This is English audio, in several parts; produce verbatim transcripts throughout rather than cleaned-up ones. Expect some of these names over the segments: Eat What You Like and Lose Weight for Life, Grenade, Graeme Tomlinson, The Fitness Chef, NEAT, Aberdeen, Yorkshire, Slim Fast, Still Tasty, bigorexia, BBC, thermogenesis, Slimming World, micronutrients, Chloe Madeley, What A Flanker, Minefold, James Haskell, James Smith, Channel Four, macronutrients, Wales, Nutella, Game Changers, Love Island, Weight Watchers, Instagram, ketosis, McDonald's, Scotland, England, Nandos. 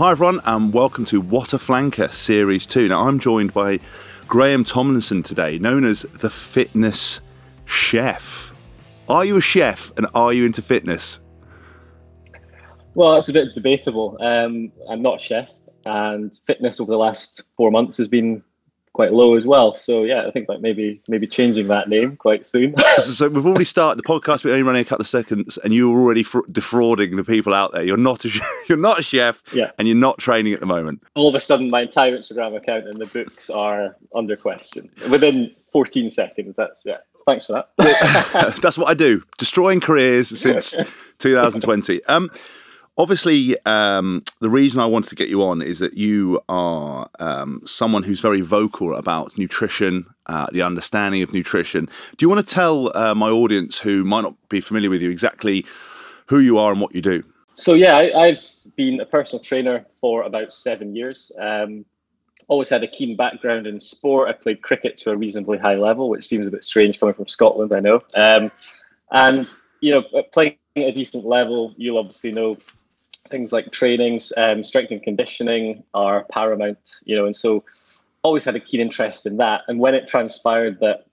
Hi everyone and welcome to What A Flanker Series two. Now I'm joined by Graeme Tomlinson today, known as The Fitness Chef. Are you a chef and are you into fitness? Well, that's a bit debatable. Um, I'm not a chef and fitness over the last four months has been quite low as well. So yeah, I think like maybe maybe changing that name quite soon. So we've already started the podcast. We're only running a couple of seconds, and you're already defrauding the people out there. You're not a you're not a chef, yeah. And you're not training at the moment. All of a sudden, my entire Instagram account and the books are under question within fourteen seconds. That's yeah. Thanks for that. That's what I do. Destroying careers since two thousand twenty. Um. Obviously, um, the reason I wanted to get you on is that you are um, someone who's very vocal about nutrition, uh, the understanding of nutrition. Do you want to tell uh, my audience who might not be familiar with you exactly who you are and what you do? So, yeah, I, I've been a personal trainer for about seven years. Um, always had a keen background in sport. I played cricket to a reasonably high level, which seems a bit strange coming from Scotland, I know. Um, and, you know, playing at a decent level, you'll obviously know things like trainings, um, strength and conditioning are paramount, you know, and so always had a keen interest in that. And when it transpired that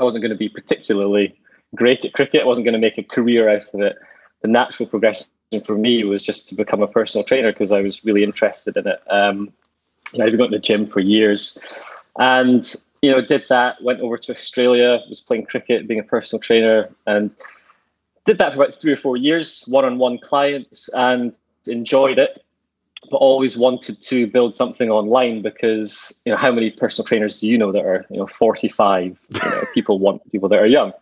I wasn't going to be particularly great at cricket, I wasn't going to make a career out of it, the natural progression for me was just to become a personal trainer because I was really interested in it. Um, and I'd been going to the gym for years and, you know, did that, went over to Australia, was playing cricket, being a personal trainer, and did that for about three or four years, one-on-one clients, and enjoyed it, but always wanted to build something online because, you know, how many personal trainers do you know that are, you know, forty-five? You know, people want people that are young.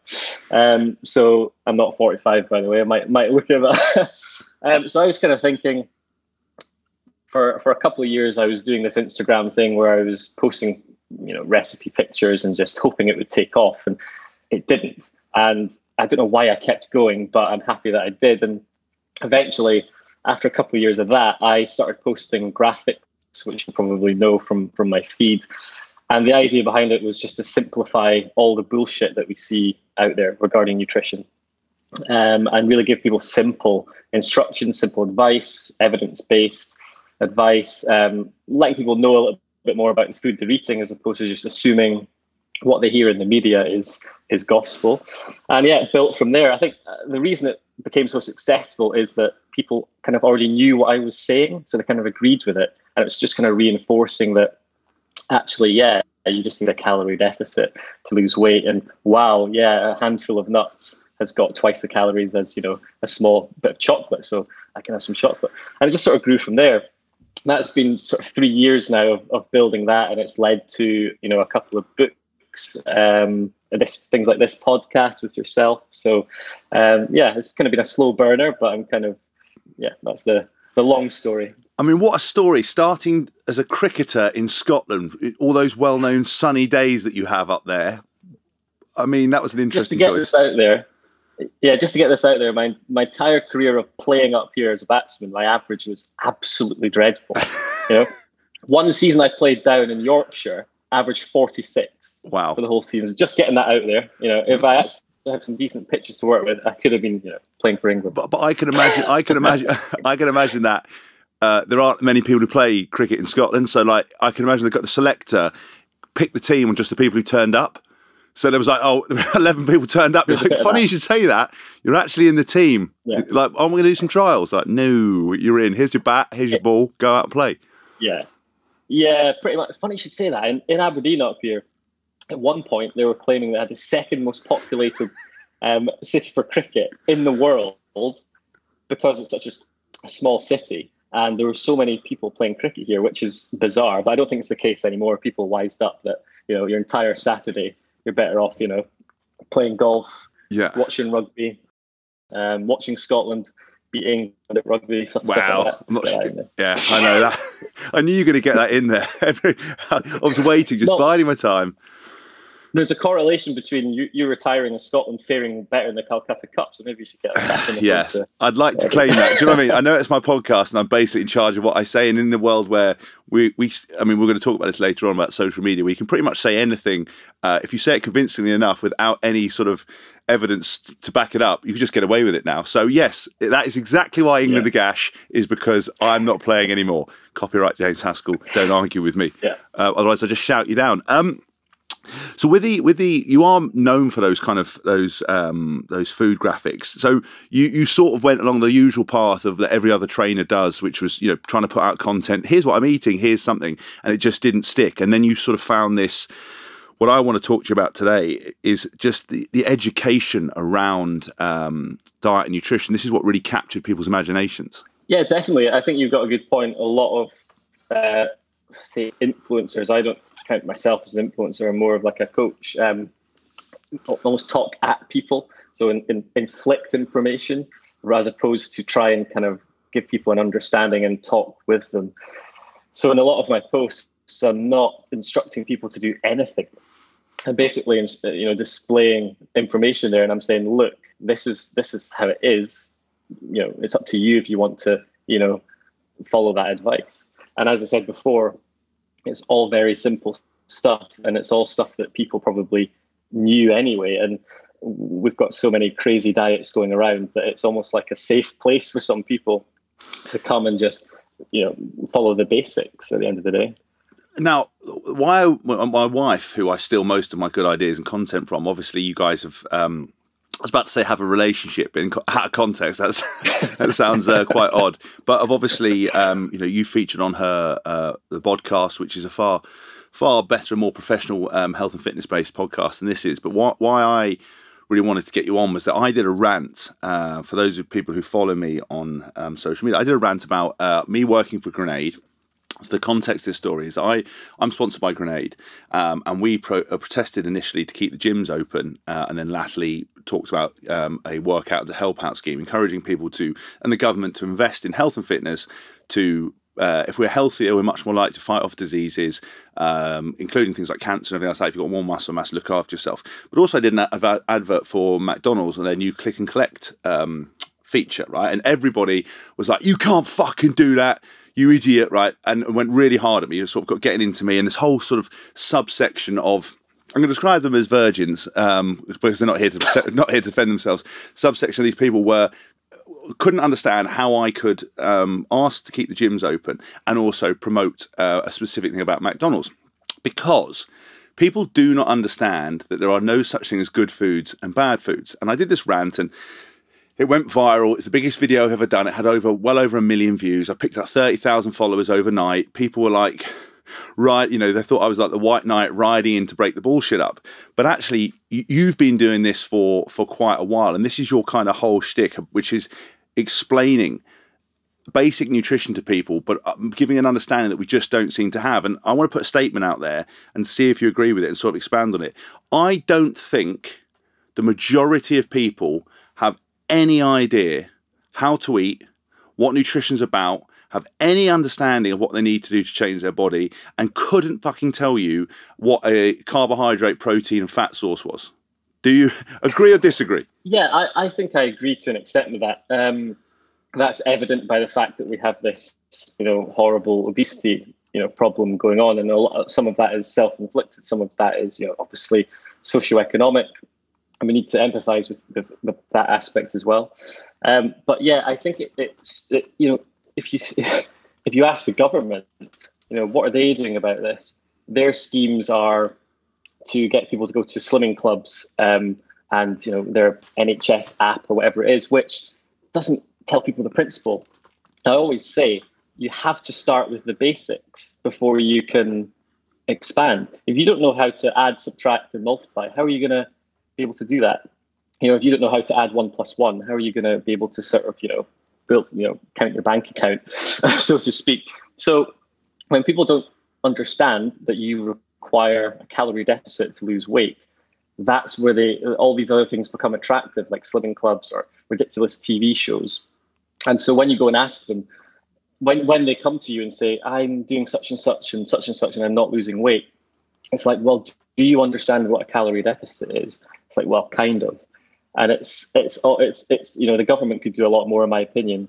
Um, so I'm not forty-five, by the way. I might might look at that. um, so I was kind of thinking for, for a couple of years, I was doing this Instagram thing where I was posting, you know, recipe pictures and just hoping it would take off, and it didn't. And I don't know why I kept going, but I'm happy that I did. And eventually, after a couple of years of that, I started posting graphics, which you probably know from, from my feed. And the idea behind it was just to simplify all the bullshit that we see out there regarding nutrition, um, and really give people simple instructions, simple advice, evidence-based advice, um, letting people know a little bit more about the food they're eating as opposed to just assuming what they hear in the media is is gospel. And yeah, built from there. I think the reason it became so successful is that people kind of already knew what I was saying, so they kind of agreed with it, and it's just kind of reinforcing that actually, yeah, you just need a calorie deficit to lose weight, and wow, yeah, a handful of nuts has got twice the calories as, you know, a small bit of chocolate, so I can have some chocolate. And it just sort of grew from there. That's been sort of three years now of, of building that, and it's led to, you know, a couple of books, um and this, things like this podcast with yourself. So um yeah, it's kind of been a slow burner, but I'm kind of, yeah, that's the the long story. I mean, what a story, starting as a cricketer in Scotland, all those well-known sunny days that you have up there. I mean, that was an interesting choice. Just to get this out there, yeah, just to get this out there, my my entire career of playing up here as a batsman, my average was absolutely dreadful. You know, one season I played down in Yorkshire, average forty-six. Wow. For the whole season. Just getting that out there. You know, if I actually had some decent pitches to work with, I could have been, you know, playing for England. But, but I can imagine, I can imagine, I can imagine that uh, there aren't many people who play cricket in Scotland. So, like, I can imagine they've got the selector pick the team on just the people who turned up. So there was like, oh, eleven people turned up. You're like, funny you should say that. You're actually in the team. Yeah. Like, oh, we're going to do some trials. Like, no, you're in. Here's your bat. Here's your ball. Go out and play. Yeah. Yeah, pretty much. Funny you should say that. In, in Aberdeen up here, at one point, they were claiming they had the second most populated um, city for cricket in the world because it's such a small city. And there were so many people playing cricket here, which is bizarre. But I don't think it's the case anymore. People wised up that, you know, your entire Saturday, you're better off, you know, playing golf, yeah, watching rugby, um, watching Scotland beat England at rugby. Wow. Like I'm not sure. Yeah, I know that. I knew you were going to get that in there. I was waiting, just not, biding my time. There's a correlation between you, you retiring and Scotland faring better in the Calcutta Cup, so maybe you should get back in the Yes, winter. I'd like to claim that. Do you know what I mean? I know it's my podcast and I'm basically in charge of what I say, and in the world where we, we I mean, we're going to talk about this later on about social media, where you can pretty much say anything. Uh, if you say it convincingly enough without any sort of evidence to back it up, you can just get away with it now. So yes, that is exactly why England yeah. the Gash is, because I'm not playing anymore. Copyright James Haskell, don't argue with me. Yeah. Uh, otherwise I'll just shout you down. Um, So with the with the you are known for those kind of those um, those food graphics. So you you sort of went along the usual path of that every other trainer does, which was, you know, trying to put out content. Here's what I'm eating. Here's something, and it just didn't stick. And then you sort of found this. What I want to talk to you about today is just the, the education around um, diet and nutrition. This is what really captured people's imaginations. Yeah, definitely. I think you've got a good point. A lot of uh, say influencers. I don't. Count myself as an influencer, I'm more of like a coach, um, almost talk at people, so in, in, inflict information as opposed to try and kind of give people an understanding and talk with them. So in a lot of my posts, I'm not instructing people to do anything. I'm basically, you know, displaying information there, and I'm saying, look, this is this is how it is. You know, it's up to you if you want to, you know, follow that advice. And as I said before, it's all very simple stuff, and it's all stuff that people probably knew anyway. And we've got so many crazy diets going around that it's almost like a safe place for some people to come and just, you know, follow the basics at the end of the day. Now, why my wife, who I steal most of my good ideas and content from, obviously you guys have... Um I was about to say have a relationship, but in co out of context, that's, that sounds uh, quite odd. But I've obviously, um, you know, you featured on her uh, the podcast, which is a far, far better and more professional um, health and fitness based podcast than this is. But why, why I really wanted to get you on was that I did a rant uh, for those of people who follow me on um, social media. I did a rant about uh, me working for Grenade. So the context of this story is I, I'm sponsored by Grenade, um, and we pro uh, protested initially to keep the gyms open, uh, and then latterly talked about um, a workout to help out scheme, encouraging people to, and the government to invest in health and fitness to, uh, if we're healthier, we're much more likely to fight off diseases, um, including things like cancer and everything else. Like if you've got more muscle mass, look after yourself. But also I did an ad advert for McDonald's and their new click and collect um, feature, right? And everybody was like, you can't fucking do that, you idiot, right? And it went really hard at me. It sort of got getting into me, and this whole sort of subsection of, I'm going to describe them as virgins, um, because they're not here to protect, not here to defend themselves. Subsection of these people were couldn't understand how I could um, ask to keep the gyms open and also promote uh, a specific thing about McDonald's, because people do not understand that there are no such thing as good foods and bad foods. And I did this rant, and it went viral. It's the biggest video I've ever done. It had over well over a million views. I picked up thirty thousand followers overnight. People were like, right, you know, they thought I was like the white knight riding in to break the bullshit up. But actually, you've been doing this for, for quite a while. And this is your kind of whole shtick, which is explaining basic nutrition to people, but giving an understanding that we just don't seem to have. And I want to put a statement out there and see if you agree with it and sort of expand on it. I don't think the majority of people have any idea how to eat, what nutrition's about, have any understanding of what they need to do to change their body, and couldn't fucking tell you what a carbohydrate, protein, and fat source was. Do you agree or disagree? Yeah, I, I think I agree to an extent with that. Um, that's evident by the fact that we have this, you know, horrible obesity, you know, problem going on, and a lot of, some of that is self-inflicted, some of that is, you know, obviously socioeconomic. And we need to empathise with, with, with that aspect as well. Um, but yeah, I think it, it, it, you know, if you if you ask the government, you know, what are they doing about this? Their schemes are to get people to go to slimming clubs um, and, you know, their N H S app or whatever it is, which doesn't tell people the principle. I always say you have to start with the basics before you can expand. If you don't know how to add, subtract, and multiply, how are you going to be able to do that? You know, if you don't know how to add one plus one, how are you going to be able to sort of, you know, build, you know, count your bank account, so to speak? So when people don't understand that you require a calorie deficit to lose weight, that's where they all these other things become attractive, like slimming clubs or ridiculous T V shows. And so when you go and ask them, when when they come to you and say, I'm doing such and such and such and such, and I'm not losing weight, it's like, well, do you understand what a calorie deficit is? It's like, well, kind of. And it's, it's, it's, it's, you know, the government could do a lot more, in my opinion,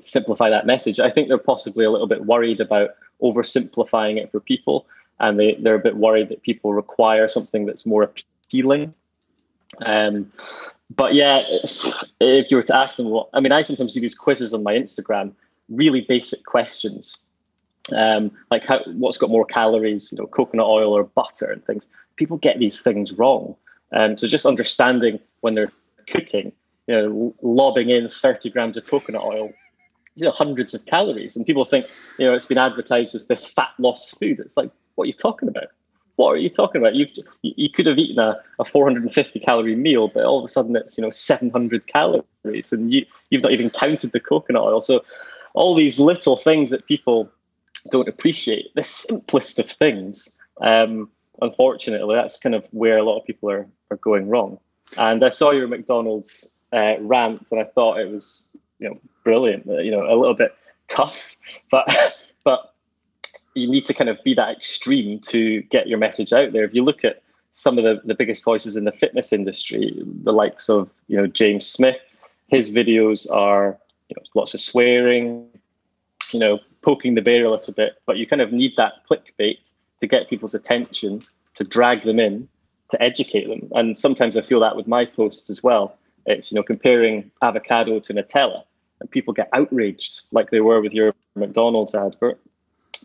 to simplify that message. I think they're possibly a little bit worried about oversimplifying it for people. And they, they're a bit worried that people require something that's more appealing. Um, but yeah, if, if you were to ask them what, I mean, I sometimes do these quizzes on my Instagram, really basic questions. Um, like how, what's got more calories, you know, coconut oil or butter and things. People get these things wrong. Um, so just understanding when they're cooking, you know, lobbing in thirty grams of coconut oil, you know, hundreds of calories. And people think, you know, it's been advertised as this fat loss food. It's like, what are you talking about? What are you talking about? You've, you could have eaten a, a four hundred fifty calorie meal, but all of a sudden it's, you know, seven hundred calories and you, you've not even counted the coconut oil. So all these little things that people don't appreciate, the simplest of things, um, unfortunately, that's kind of where a lot of people are, are going wrong. And I saw your McDonald's uh, rant, and I thought it was, you know, brilliant. You know, a little bit tough, but but you need to kind of be that extreme to get your message out there. If you look at some of the, the biggest voices in the fitness industry, the likes of, you know, James Smith, his videos are, you know, lots of swearing, you know, poking the bear a little bit. But you kind of need that clickbait to get people's attention, to drag them in, to educate them. And sometimes I feel that with my posts as well. It's, you know, comparing avocado to Nutella, and people get outraged like they were with your McDonald's advert,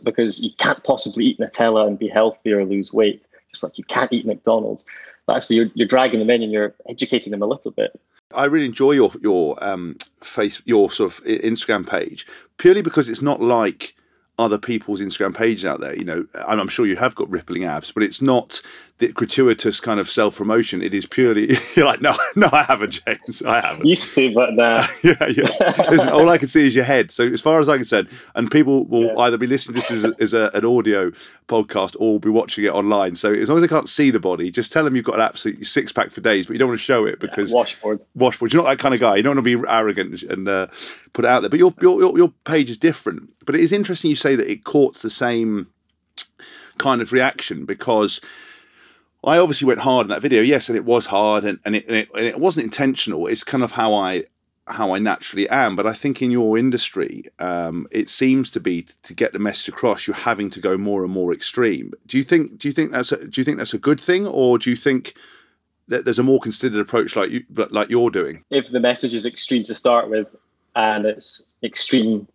because you can't possibly eat Nutella and be healthy or lose weight, just like you can't eat McDonald's. But actually, you're, you're dragging them in and you're educating them a little bit. I really enjoy your your um face your sort of Instagram page, purely because it's not like other people's Instagram pages out there. You know, and I'm sure you have got rippling abs, but it's not the gratuitous kind of self-promotion. It is purely, you're like, no, no, I haven't, James. I haven't. You see, but now. yeah, yeah. Listen, all I can see is your head. So as far as I can say, and people will yeah. either be listening to this as, a, as a, an audio podcast or be watching it online. So as long as they can't see the body, just tell them you've got an absolute six-pack for days, but you don't want to show it because... Yeah, washboard. Washboard. You're not that kind of guy. You don't want to be arrogant and uh, put it out there. But your, your, your page is different. But it is interesting you say that it courts the same kind of reaction, because I obviously went hard in that video, yes, and it was hard, and, and, it, and, it, and it wasn't intentional. It's kind of how I how I naturally am. But I think in your industry, um, it seems to be to get the message across, you're having to go more and more extreme. Do you think do you think that's a, do you think that's a good thing, or do you think that there's a more considered approach like you like you're doing? If the message is extreme to start with, and it's extreme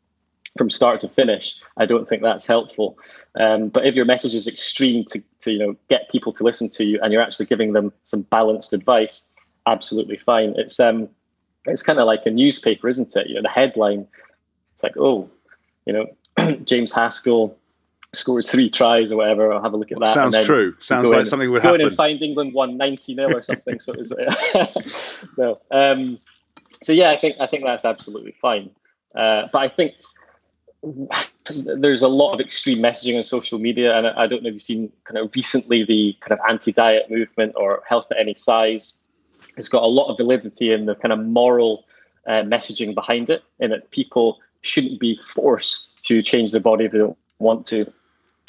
from start to finish, I don't think that's helpful. Um, but if your message is extreme to, to, you know, get people to listen to you, and you're actually giving them some balanced advice, absolutely fine. It's um, it's kind of like a newspaper, isn't it? You know, the headline, it's like, oh, you know, James Haskell scores three tries or whatever. I'll have a look at that. Sounds and then true. Sounds like in, something would go happen. Go in and find England won ninety nil or something. So, it was, no. Um, so yeah, I think I think that's absolutely fine. Uh, but I think there's a lot of extreme messaging on social media, and I don't know if you've seen kind of recently the kind of anti-diet movement or health at any size. It's got a lot of validity in the kind of moral uh, messaging behind it, in that people shouldn't be forced to change their body if they don't want to.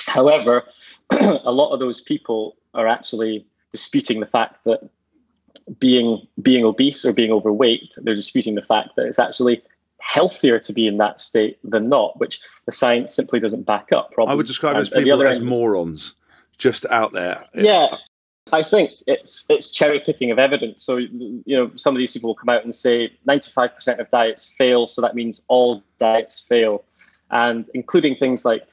However, a lot of those people are actually disputing the fact that being being obese or being overweight, they're disputing the fact that it's actually healthier to be in that state than not, which the science simply doesn't back up. Probably. I would describe and, as people as morons, just out there. Yeah, I think it's it's cherry picking of evidence. So, you know, some of these people will come out and say ninety-five percent of diets fail, so that means all diets fail, and including things like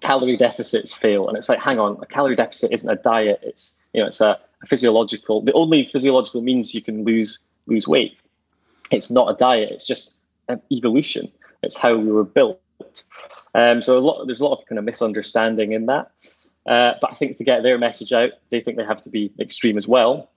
calorie deficits fail. And it's like, hang on, a calorie deficit isn't a diet. It's, you know, it's a, a physiological. The only physiological means you can lose lose weight. It's not a diet. It's just evolution. It's how we were built. Um, so a lot, there's a lot of kind of misunderstanding in that. Uh, but I think to get their message out, they think they have to be extreme as well.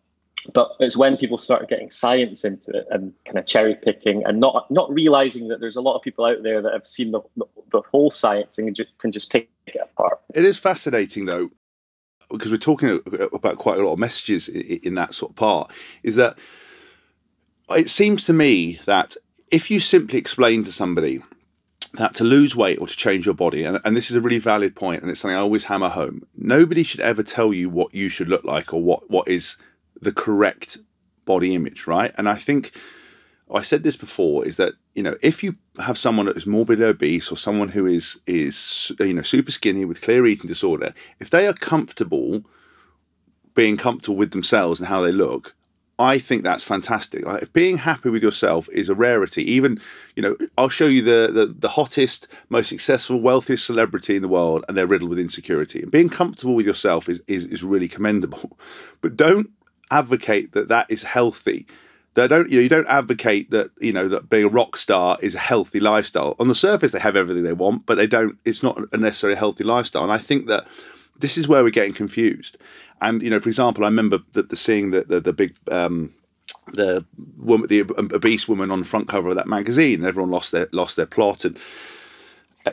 But it's when people start getting science into it and kind of cherry picking, and not not realizing that there's a lot of people out there that have seen the, the, the whole science and just, can just pick it apart. It is fascinating though, because we're talking about quite a lot of messages in, in that sort of part, is that it seems to me that if you simply explain to somebody that to lose weight or to change your body, and, and this is a really valid point, and it's something I always hammer home, nobody should ever tell you what you should look like or what, what is the correct body image, right? And I think, I said this before, is that, you know, if you have someone that is morbidly obese or someone who is, is you know, super skinny with clear eating disorder, if they are comfortable being comfortable with themselves and how they look, I think that's fantastic. Like, if being happy with yourself is a rarity, even, you know, I'll show you the, the, the hottest, most successful, wealthiest celebrity in the world, and they're riddled with insecurity. And being comfortable with yourself is, is, is really commendable. But don't advocate that that is healthy. They don't, you know, you don't advocate that, you know, that being a rock star is a healthy lifestyle. On the surface, they have everything they want, but they don't, it's not a necessarily healthy lifestyle. And I think that this is where we're getting confused. And, you know, for example, I remember the, the seeing the, the, the big, um, the woman, the obese woman on the front cover of that magazine, and everyone lost their, lost their plot. And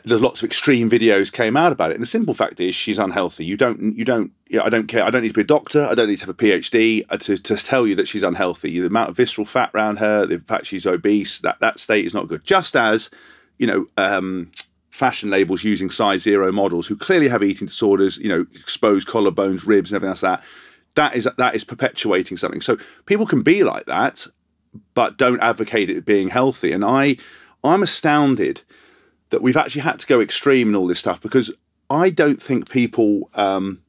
there's lots of extreme videos came out about it. And the simple fact is she's unhealthy. You don't, you don't, you know, I don't care. I don't need to be a doctor. I don't need to have a P H D to, to tell you that she's unhealthy. The amount of visceral fat around her, the fact she's obese, that, that state is not good. Just as, you know, um, fashion labels using size zero models who clearly have eating disorders, you know, exposed collarbones, ribs and everything else like that, that is, that is perpetuating something. So people can be like that, but don't advocate it being healthy. And I, I'm astounded that we've actually had to go extreme and all this stuff, because I don't think people um,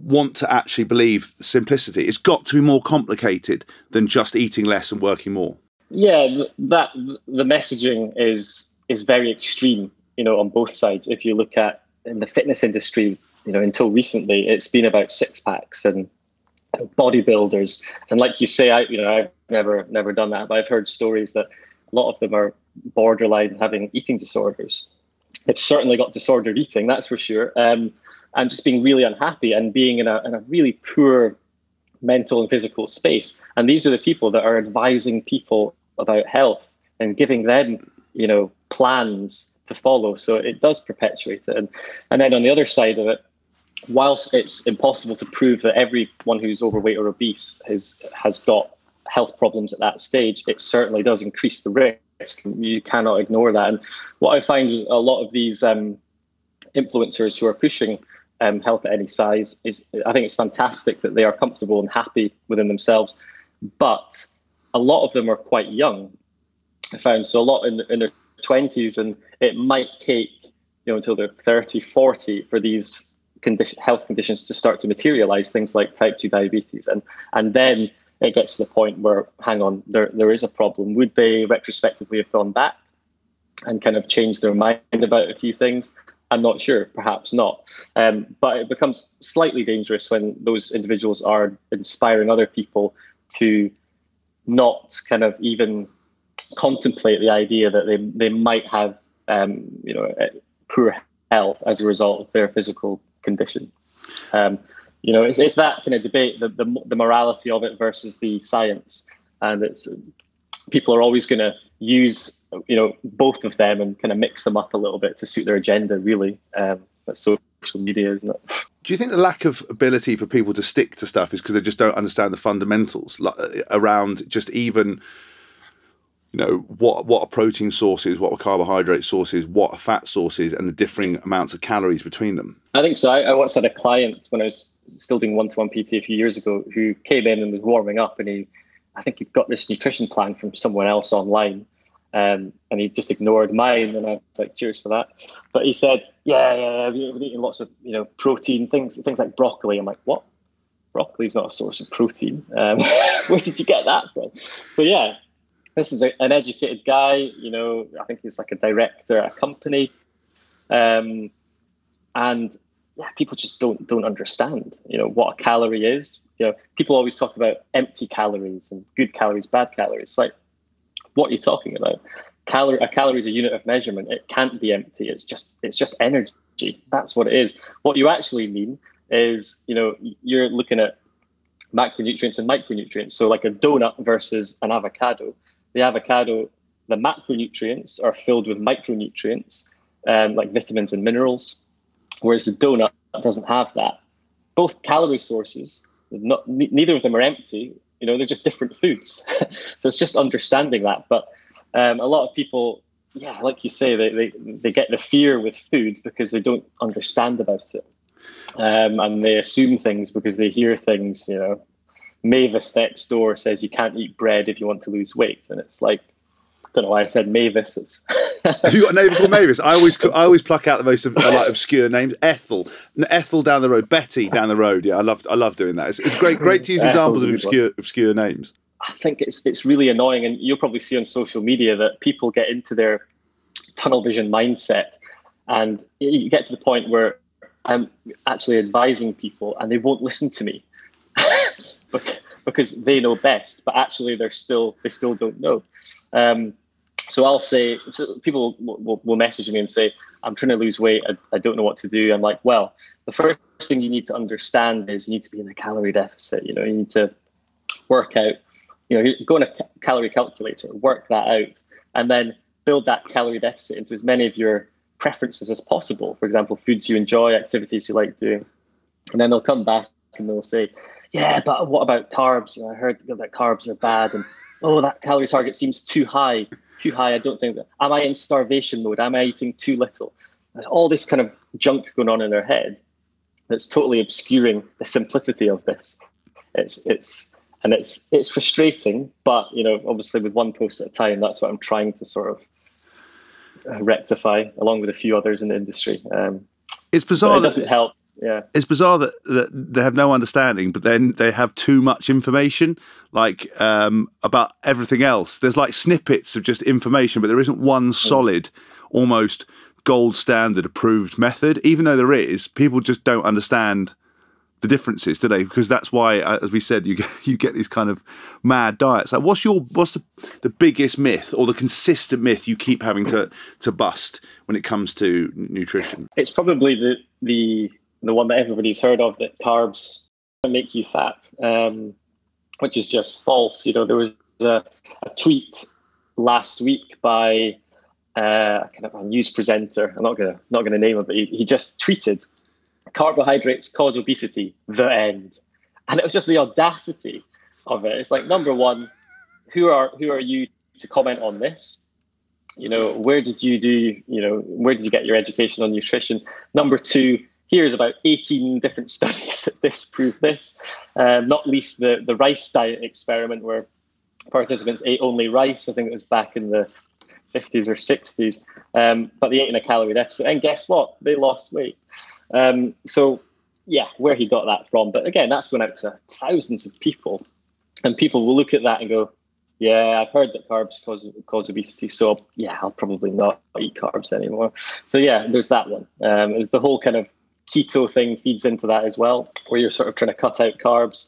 want to actually believe simplicity. It's got to be more complicated than just eating less and working more. Yeah, that the messaging is is very extreme, you know, on both sides. If you look at in the fitness industry, you know, until recently, it's been about six packs and bodybuilders. And like you say, I, you know, I've never, never done that, but I've heard stories that a lot of them are borderline having eating disorders. They've certainly got disordered eating, that's for sure. Um, and just being really unhappy and being in a, in a really poor mental and physical space. And these are the people that are advising people about health and giving them, you know, plans to follow. So it does perpetuate it. And, and then on the other side of it, whilst it's impossible to prove that everyone who's overweight or obese has, has got health problems at that stage, it certainly does increase the risk. You cannot ignore that. And what I find is a lot of these um, influencers who are pushing um, health at any size is, I think it's fantastic that they are comfortable and happy within themselves, but a lot of them are quite young, I found. So a lot in, in their twenties, and it might take, you know, until they're thirty, forty for these condition, health conditions to start to materialize, things like type two diabetes. And, and then it gets to the point where, hang on, there there is a problem. Would they retrospectively have gone back and kind of changed their mind about a few things? I'm not sure, perhaps not. Um, but it becomes slightly dangerous when those individuals are inspiring other people to not kind of even contemplate the idea that they, they might have um, you know, poor health as a result of their physical condition. Um, You know, it's, it's that kind of debate, the, the the morality of it versus the science. And it's people are always going to use, you know, both of them and kind of mix them up a little bit to suit their agenda, really. Um, that's social media, isn't it? Do you think the lack of ability for people to stick to stuff is because they just don't understand the fundamentals, like, around just even, you know, what, what a protein source is, what a carbohydrate source is, what a fat source is, and the differing amounts of calories between them? I think so. I, I once had a client when I was still doing one-to-one P T a few years ago who came in and was warming up, and he, I think he'd got this nutrition plan from someone else online, um, and he just ignored mine, and I was like, cheers for that. But he said, yeah, yeah, I've been eating lots of, you know, protein, things things like broccoli. I'm like, what? Broccoli's not a source of protein. Um, where did you get that from? So yeah, this is a, an educated guy, you know, I think he's like a director at a company. Um, and yeah, people just don't don't understand, you know, what a calorie is. You know, people always talk about empty calories and good calories, bad calories. It's like, what are you talking about? Calorie, a calorie is a unit of measurement. It can't be empty. It's just it's just energy. That's what it is. What you actually mean is, you know, you're looking at macronutrients and micronutrients. So like a donut versus an avocado. The avocado, the macronutrients are filled with micronutrients, um, like vitamins and minerals, whereas the donut doesn't have that. Both calorie sources, not, n- neither of them are empty. You know, they're just different foods. So it's just understanding that. But um, a lot of people yeah, like you say, they, they, they get the fear with food because they don't understand about it. Um, and they assume things because they hear things, you know, Mavis next door says you can't eat bread if you want to lose weight. And it's like, I don't know why I said Mavis. It's have you got a neighbour called Mavis? I always I always pluck out the most uh, like obscure names. Ethel, Ethel down the road, Betty down the road. Yeah, I love I love doing that. It's, it's great great to use examples of obscure obscure names. I think it's it's really annoying, and you'll probably see on social media that people get into their tunnel vision mindset, and you get to the point where I'm actually advising people, and they won't listen to me because they know best, but actually they're still they still don't know. Um, so I'll say, so people will, will message me and say, I'm trying to lose weight. I, I don't know what to do. I'm like, well, the first thing you need to understand is you need to be in a calorie deficit. You know, you need to work out, you know, go on a calorie calculator, work that out, and then build that calorie deficit into as many of your preferences as possible. For example, foods you enjoy, activities you like doing. And then they'll come back and they'll say, yeah, but what about carbs? You know, I heard that carbs are bad, and oh, that calorie target seems too high, too high. I don't think that. Am I in starvation mode? Am I eating too little? There's all this kind of junk going on in their head that's totally obscuring the simplicity of this. It's it's and it's it's frustrating, but you know, obviously with one post at a time, that's what I'm trying to sort of rectify, along with a few others in the industry. Um, it's bizarre. It doesn't help. Yeah, it's bizarre that, that they have no understanding, but then they have too much information, like um, about everything else. There's like snippets of just information, but there isn't one solid, almost gold standard approved method. Even though there is, people just don't understand the differences today, because that's why, as we said, you get, you get these kind of mad diets. Like, what's your what's the, the biggest myth or the consistent myth you keep having to to bust when it comes to nutrition? It's probably the the the one that everybody's heard of, that carbs make you fat, um, which is just false. You know, there was a, a tweet last week by uh, kind of a news presenter. I'm not gonna not gonna name him, but he, he just tweeted, "Carbohydrates cause obesity. The end." And it was just the audacity of it. It's like, number one, who are who are you to comment on this? You know, where did you do? You know, where did you get your education on nutrition? Number two, here's about eighteen different studies that disprove this, uh, not least the, the rice diet experiment where participants ate only rice. I think it was back in the fifties or sixties, um, but they ate in a calorie deficit. And guess what? They lost weight. Um, so, yeah, where he got that from. But again, that's went out to thousands of people. And people will look at that and go, yeah, I've heard that carbs cause, cause obesity, so yeah, I'll probably not eat carbs anymore. So, yeah, there's that one. Um, there's the whole kind of keto thing feeds into that as well, where you're sort of trying to cut out carbs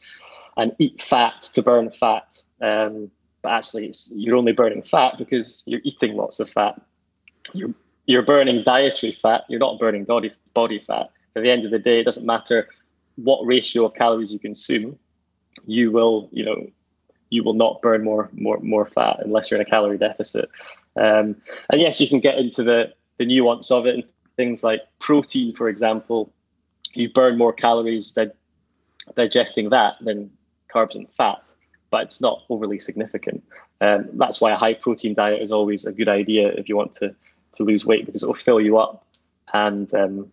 and eat fat to burn fat. Um, but actually, it's, you're only burning fat because you're eating lots of fat. You're, you're burning dietary fat. You're not burning body, body fat. At the end of the day, it doesn't matter what ratio of calories you consume. You will, you know, you will not burn more, more, more fat unless you're in a calorie deficit. Um, and yes, you can get into the, the nuance of it. And things like protein, for example, you burn more calories than digesting that than carbs and fat, but it's not overly significant. Um, that's why a high protein diet is always a good idea if you want to, to lose weight, because it will fill you up and um,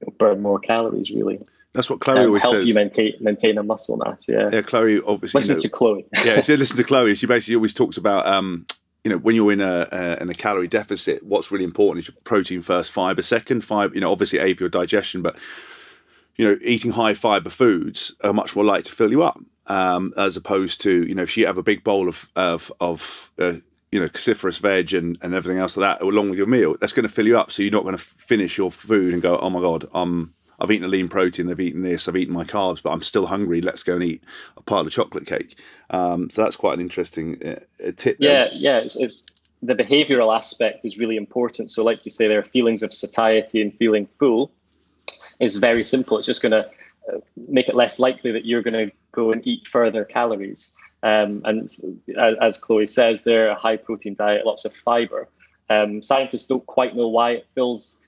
it'll burn more calories, really. That's what Chloe um, always help says. Help you maintain, maintain a muscle mass, yeah. Yeah, Chloe obviously... Listen you know, to Chloe. Yeah, so listen to Chloe. She basically always talks about... Um, you know, when you're in a, a in a calorie deficit, what's really important is your protein first, fiber second. Fiber, you know, obviously A for your digestion, but you know, eating high fiber foods are much more likely to fill you up, um, as opposed to, you know, if you have a big bowl of of of uh, you know, cruciferous veg and and everything else like that along with your meal, that's going to fill you up. So you're not going to finish your food and go, oh my god, um, I've eaten a lean protein, I've eaten this, I've eaten my carbs, but I'm still hungry. Let's go and eat a pile of chocolate cake. Um, so that's quite an interesting uh, tip. Yeah, there. yeah. It's, it's the behavioural aspect is really important. So like you say, there are feelings of satiety and feeling full. It's very simple. It's just going to make it less likely that you're going to go and eat further calories. Um, and as Chloe says, they're a high protein diet, lots of fibre. Um, scientists don't quite know why it fills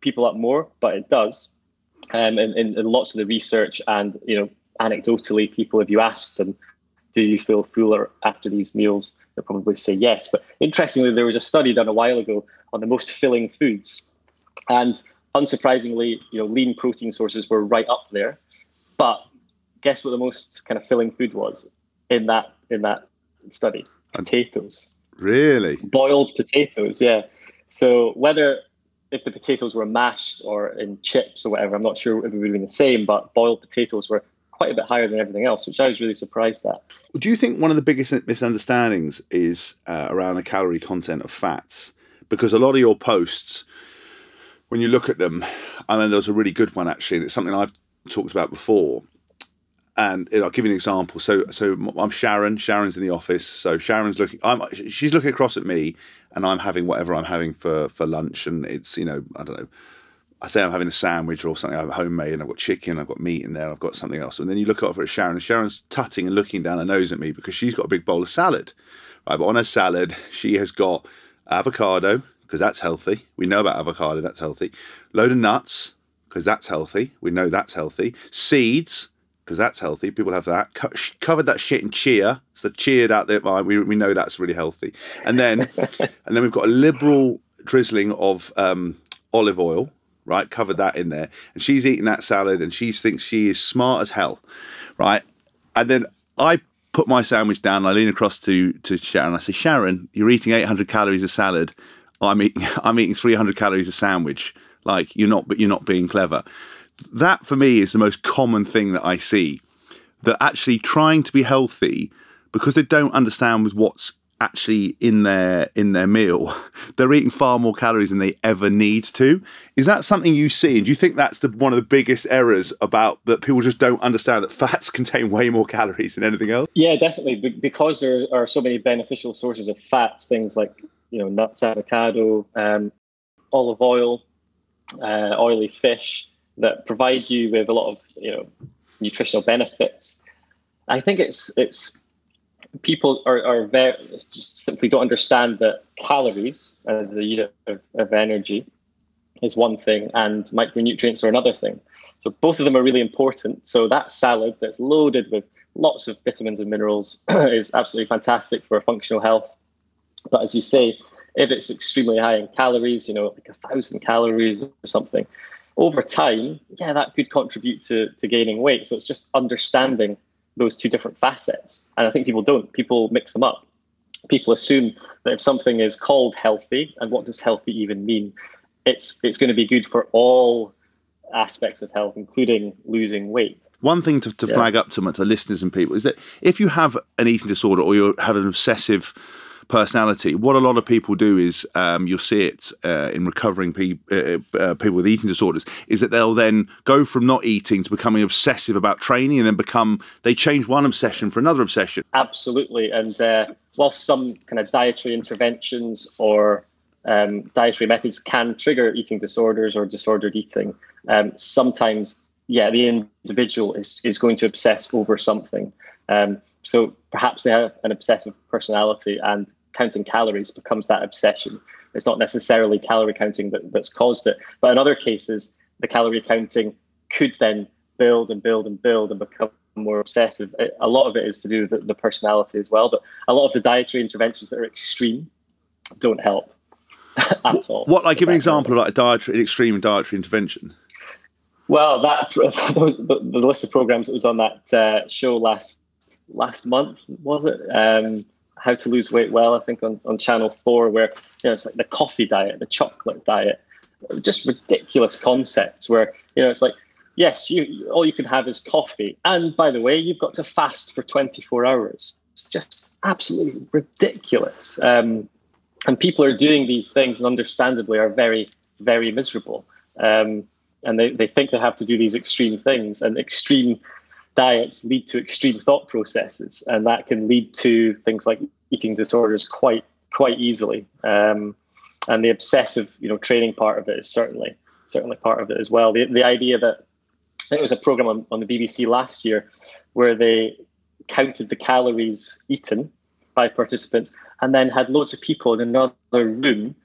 people up more, but it does. Um, and, and, and lots of the research and, you know, anecdotally, people, if you ask them, do you feel fuller after these meals? they'll probably say yes. But interestingly, there was a study done a while ago on the most filling foods, and unsurprisingly, you know, lean protein sources were right up there. But guess what the most kind of filling food was in that in that study? Potatoes. Really? Boiled potatoes, yeah. So whether if the potatoes were mashed or in chips or whatever, I'm not sure if it would be the same, but boiled potatoes were quite a bit higher than everything else, which I was really surprised at. Do you think one of the biggest misunderstandings is uh, around the calorie content of fats? Because a lot of your posts, when you look at them, I mean, there was a really good one actually, and it's something I've talked about before. And I'll give you an example. So, so I'm Sharon. Sharon's in the office. So Sharon's looking. I'm. She's looking across at me, and I'm having whatever I'm having for for lunch. And it's, you know, I don't know. I say I'm having a sandwich or something. I have homemade, and I've got chicken. I've got meat in there. I've got something else. And then you look over at Sharon, and Sharon's tutting and looking down her nose at me because she's got a big bowl of salad. Right, but on her salad, she has got avocado because that's healthy. We know about avocado. That's healthy. Load of nuts because that's healthy. We know that's healthy. Seeds, because that's healthy. People have that. Co- covered that shit in chia. So cheered out there. We we know that's really healthy. And then and then we've got a liberal drizzling of um, olive oil, right? Covered that in there. And she's eating that salad and she thinks she is smart as hell, right? And then I put my sandwich down. And I lean across to to Sharon. I say, Sharon, you're eating eight hundred calories of salad. I'm eating I'm eating three hundred calories a sandwich. Like you're not, but you're not being clever. That, for me, is the most common thing that I see, that actually trying to be healthy, because they don't understand what's actually in their in their meal, they're eating far more calories than they ever need to. Is that something you see? And do you think that's the, one of the biggest errors about that people just don't understand that fats contain way more calories than anything else? Yeah, definitely. Be- because there are so many beneficial sources of fats, things like, you know, nuts, avocado, um, olive oil, uh, oily fish, that provide you with a lot of, you know, nutritional benefits. I think it's it's people are, are very, just simply don't understand that calories as a unit of, of energy is one thing and micronutrients are another thing. So both of them are really important. So that salad that's loaded with lots of vitamins and minerals is absolutely fantastic for functional health. But as you say, if it's extremely high in calories, you know, like a thousand calories or something, over time, yeah, that could contribute to, to gaining weight. So it's just understanding those two different facets. And I think people don't. People mix them up. People assume that if something is called healthy, and what does healthy even mean? It's it's going to be good for all aspects of health, including losing weight. One thing to, to yeah. flag up to, to listeners and people is that if you have an eating disorder or you have an obsessive personality, what a lot of people do is um, you'll see it uh, in recovering pe- uh, uh, people with eating disorders, is that they'll then go from not eating to becoming obsessive about training and then become, they change one obsession for another obsession. Absolutely. And uh, while some kind of dietary interventions or um, dietary methods can trigger eating disorders or disordered eating, um, sometimes, yeah, the individual is, is going to obsess over something. Um, so perhaps they have an obsessive personality and counting calories becomes that obsession. It's not necessarily calorie counting that, that's caused it. But in other cases, the calorie counting could then build and build and build and become more obsessive. It, a lot of it is to do with the, the personality as well. But a lot of the dietary interventions that are extreme don't help at what, all. What, like, give an example of like a dietary, an extreme dietary intervention. Well, that the, the list of programs that was on that uh, show last last month, was it? Um, How to Lose Weight Well, I think, on, on Channel Four, where, you know, it's like the coffee diet, the chocolate diet, just ridiculous concepts where, you know, it's like, yes, you all you can have is coffee. And by the way, you've got to fast for twenty-four hours. It's just absolutely ridiculous. Um, and people are doing these things and understandably are very, very miserable. Um, and they, they think they have to do these extreme things, and extreme diets lead to extreme thought processes, and that can lead to things like eating disorders quite quite easily. Um, and the obsessive, you know, training part of it is certainly certainly part of it as well. The the idea that, I think it was a program on, on the B B C last year where they counted the calories eaten by participants, and then had loads of people in another room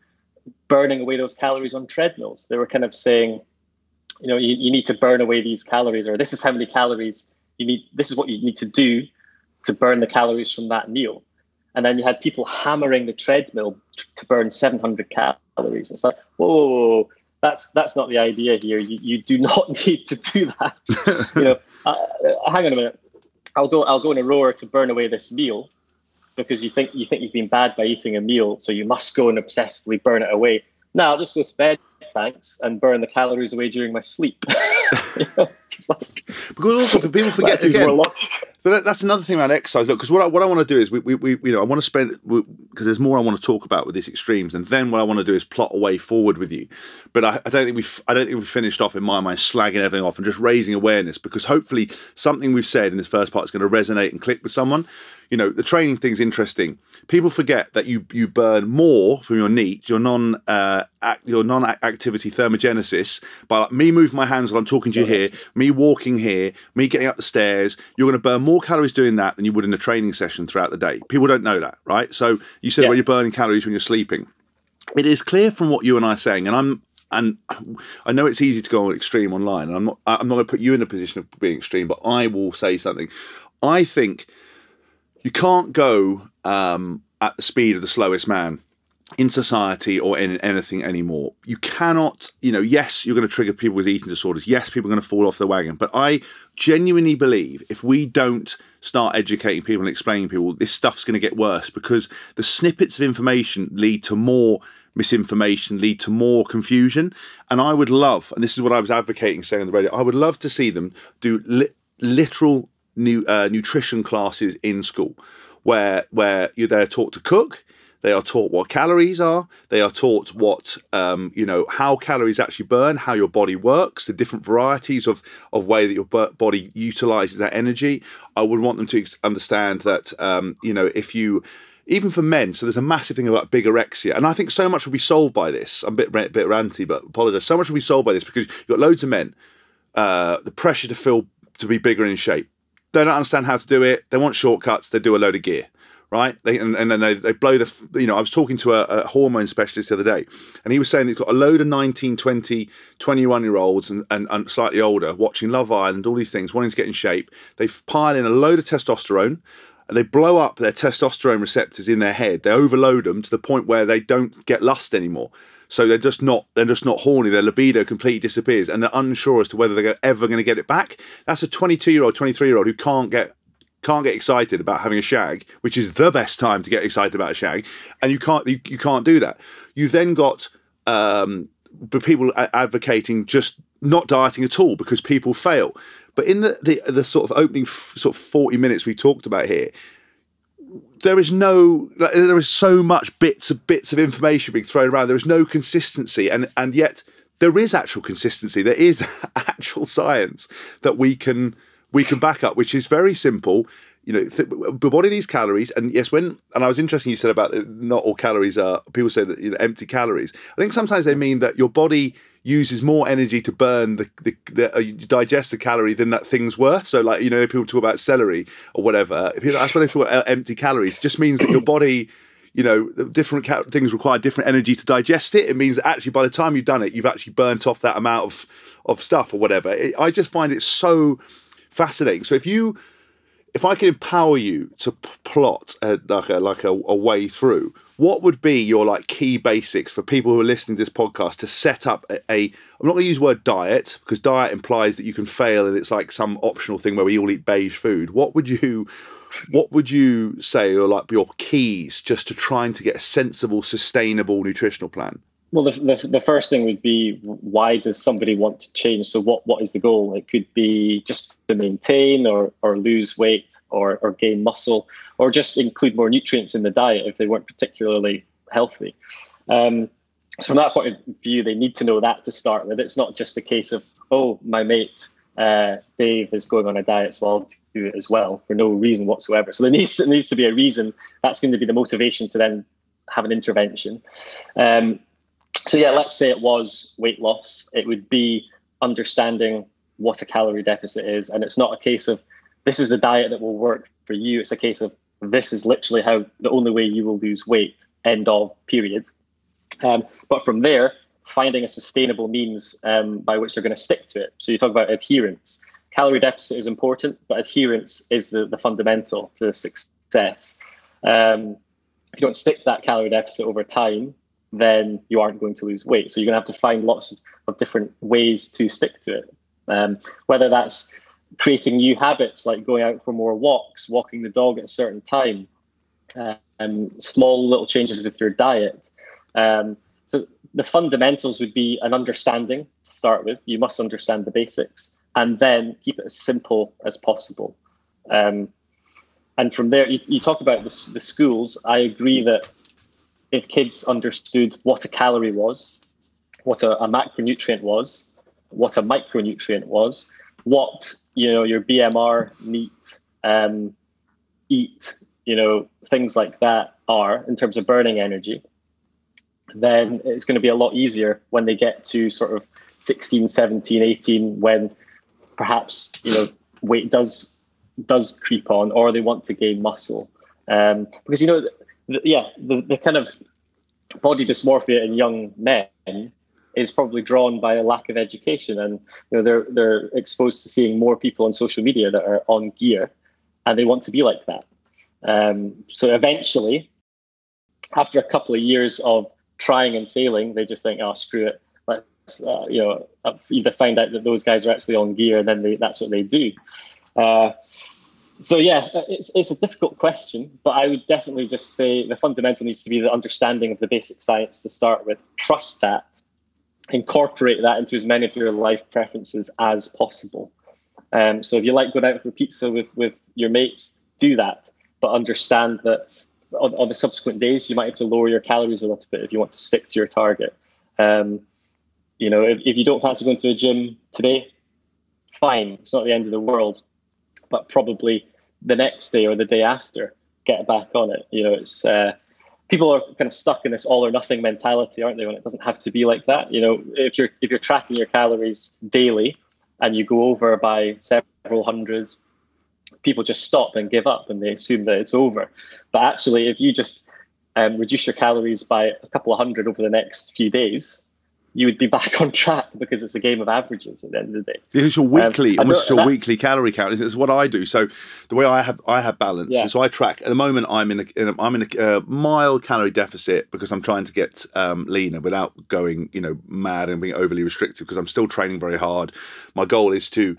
burning away those calories on treadmills. They were kind of saying, you know, you, you need to burn away these calories, or this is how many calories you need, this is what you need to do to burn the calories from that meal. And then you had people hammering the treadmill to burn seven hundred calories. It's like, whoa, that's that's not the idea here. You you do not need to do that. You know, uh, hang on a minute. I'll go I'll go in a roar to burn away this meal, because you think you think you've been bad by eating a meal, so you must go and obsessively burn it away. No, I'll just go to bed, thanks, and burn the calories away during my sleep. You know, it's like, because also people forget that again. But that's another thing around exercise, look, because what I, what I want to do is we, we, we you know, I want to spend, because there's more I want to talk about with these extremes, and then what I want to do is plot a way forward with you. But I, I don't think we, I don't think we've finished off in my mind slagging everything off and just raising awareness, because hopefully something we've said in this first part is going to resonate and click with someone. You know, the training thing's interesting. People forget that you you burn more from your NEAT, your non uh, act, your non activity thermogenesis. By like, me moving my hands while I'm talking to you here, me walking here, me getting up the stairs, you're going to burn more. More calories doing that than you would in a training session throughout the day. People don't know that, right? So you said, yeah. Well, you're burning calories when you're sleeping. It is clear from what you and I are saying, and I'm and I know it's easy to go on extreme online, and I'm not I'm not going to put you in a position of being extreme, but I will say something. I think you can't go um, at the speed of the slowest man in society or in anything anymore. You cannot, you know, yes, you're going to trigger people with eating disorders. Yes, people are going to fall off the wagon. But I genuinely believe if we don't start educating people and explaining to people, this stuff's going to get worse, because the snippets of information lead to more misinformation, lead to more confusion. And I would love, and this is what I was advocating, saying on the radio, I would love to see them do li literal new, uh, nutrition classes in school where, where you're there taught to cook. They are taught what calories are. They are taught what, um, you know, how calories actually burn, how your body works, the different varieties of, of way that your body utilizes that energy. I would want them to understand that, um, you know, if you, even for men, so there's a massive thing about bigorexia. And I think so much will be solved by this. I'm a bit, bit ranty, but apologize. So much will be solved by this, because you've got loads of men, uh, the pressure to feel, to be bigger in shape. They don't understand how to do it. They want shortcuts. They do a load of gear. Right, they, and, and then they, they blow the, you know, I was talking to a, a hormone specialist the other day, and he was saying he's got a load of nineteen, twenty, twenty-one-year-olds and, and, and slightly older watching Love Island, all these things, wanting to get in shape. They pile in a load of testosterone, and they blow up their testosterone receptors in their head. They overload them to the point where they don't get lust anymore. So they're just not, they're just not horny. Their libido completely disappears, and they're unsure as to whether they're ever going to get it back. That's a twenty-two-year-old, twenty-three-year-old who can't get can't get excited about having a shag, which is the best time to get excited about a shag, and you can't you, you can't do that. You've then got um, people advocating just not dieting at all because people fail. But in the the, the sort of opening f sort of forty minutes we talked about here, there is no like, there is so much bits of bits of information being thrown around. There is no consistency, and and yet there is actual consistency. There is actual science that we can. We can back up, which is very simple. You know, the body needs calories, and yes, when and I was interested. You said about not all calories are. People say that, you know, empty calories. I think sometimes they mean that your body uses more energy to burn the the, the uh, you digest the calorie than that thing's worth. So, like, you know, people talk about celery or whatever. That's what they call empty calories. It just means that your body, you know, different things require different energy to digest it. It means that actually by the time you've done it, you've actually burnt off that amount of of stuff or whatever. It, I just find it so fascinating. So if you, if I could empower you to plot a, like a like a, a way through, what would be your like key basics for people who are listening to this podcast to set up a? a I'm not going to use the word diet, because diet implies that you can fail and it's like some optional thing where we all eat beige food. What would you, what would you say are like your keys just to trying to get a sensible, sustainable nutritional plan? Well, the, the, the first thing would be, why does somebody want to change? So what, what is the goal? It could be just to maintain or, or lose weight or, or gain muscle, or just include more nutrients in the diet if they weren't particularly healthy. Um, so from that point of view, they need to know that to start with. It's not just a case of, oh, my mate uh, Dave is going on a diet, so I'll do it as well for no reason whatsoever. So there needs, there needs to be a reason. That's going to be the motivation to then have an intervention. Um, So yeah, let's say it was weight loss. It would be understanding what a calorie deficit is. And it's not a case of this is the diet that will work for you. It's a case of this is literally how the only way you will lose weight, end of period. Um, but from there, finding a sustainable means um, by which they're going to stick to it. So you talk about adherence. Calorie deficit is important, but adherence is the, the fundamental to success. Um, if you don't stick to that calorie deficit over time, then you aren't going to lose weight. So you're going to have to find lots of, of different ways to stick to it. Um, whether that's creating new habits, like going out for more walks, walking the dog at a certain time, uh, and small little changes with your diet. Um, so the fundamentals would be an understanding to start with. You must understand the basics and then keep it as simple as possible. Um, and from there, you, you talk about the, the schools. I agree that if kids understood what a calorie was, what a, a macronutrient was, what a micronutrient was, what, you know, your B M R, meat, um, eat, you know, things like that are in terms of burning energy, then it's going to be a lot easier when they get to sort of sixteen, seventeen, eighteen, when perhaps, you know, weight does does creep on, or they want to gain muscle. Um, because, you know, the, yeah, the, the kind of body dysmorphia in young men is probably drawn by a lack of education. And, you know, they're they're exposed to seeing more people on social media that are on gear, and they want to be like that. Um, so eventually, after a couple of years of trying and failing, they just think, oh, screw it. Let's, uh, you know, either find out that those guys are actually on gear, and then they, that's what they do. Uh, so, yeah, it's it's a difficult question, but I would definitely just say the fundamental needs to be the understanding of the basic science to start with. Trust that. Incorporate that into as many of your life preferences as possible. Um, so if you like going out for pizza with, with your mates, do that. But understand that on, on the subsequent days, you might have to lower your calories a little bit if you want to stick to your target. Um, you know, if, if you don't fancy going to the gym today, fine. It's not the end of the world. But probably the next day or the day after, get back on it. You know, it's uh, people are kind of stuck in this all or nothing mentality, aren't they? When it doesn't have to be like that. You know, if you're if you're tracking your calories daily and you go over by several hundred, people just stop and give up and they assume that it's over. But actually, if you just um, reduce your calories by a couple of hundred over the next few days, you would be back on track, because it's a game of averages at the end of the day. It's your weekly, um, almost your that, weekly calorie count. It's what I do. So the way I have, I have balance. Yeah. So I track. At the moment, I'm in a, in a I'm in a uh, mild calorie deficit because I'm trying to get um, leaner without going, you know, mad and being overly restrictive, because I'm still training very hard. My goal is to.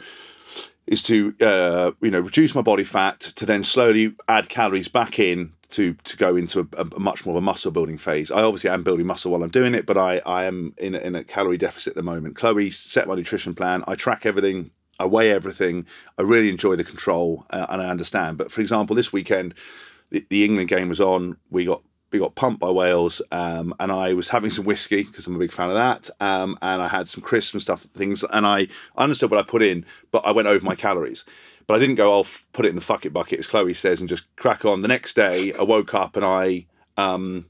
is to, uh, you know, reduce my body fat to then slowly add calories back in to to go into a, a much more of a muscle building phase. I obviously am building muscle while I'm doing it, but I, I am in a, in a calorie deficit at the moment. Chloe set my nutrition plan. I track everything. I weigh everything. I really enjoy the control, uh, and I understand. But for example, this weekend, the, the England game was on. We got we got pumped by Wales, um, and I was having some whiskey because I'm a big fan of that, um, and I had some crisps and stuff, things, and I understood what I put in, but I went over my calories. But I didn't go, I'll f- put it in the fuck it bucket, as Chloe says, and just crack on. The next day, I woke up and I... Um,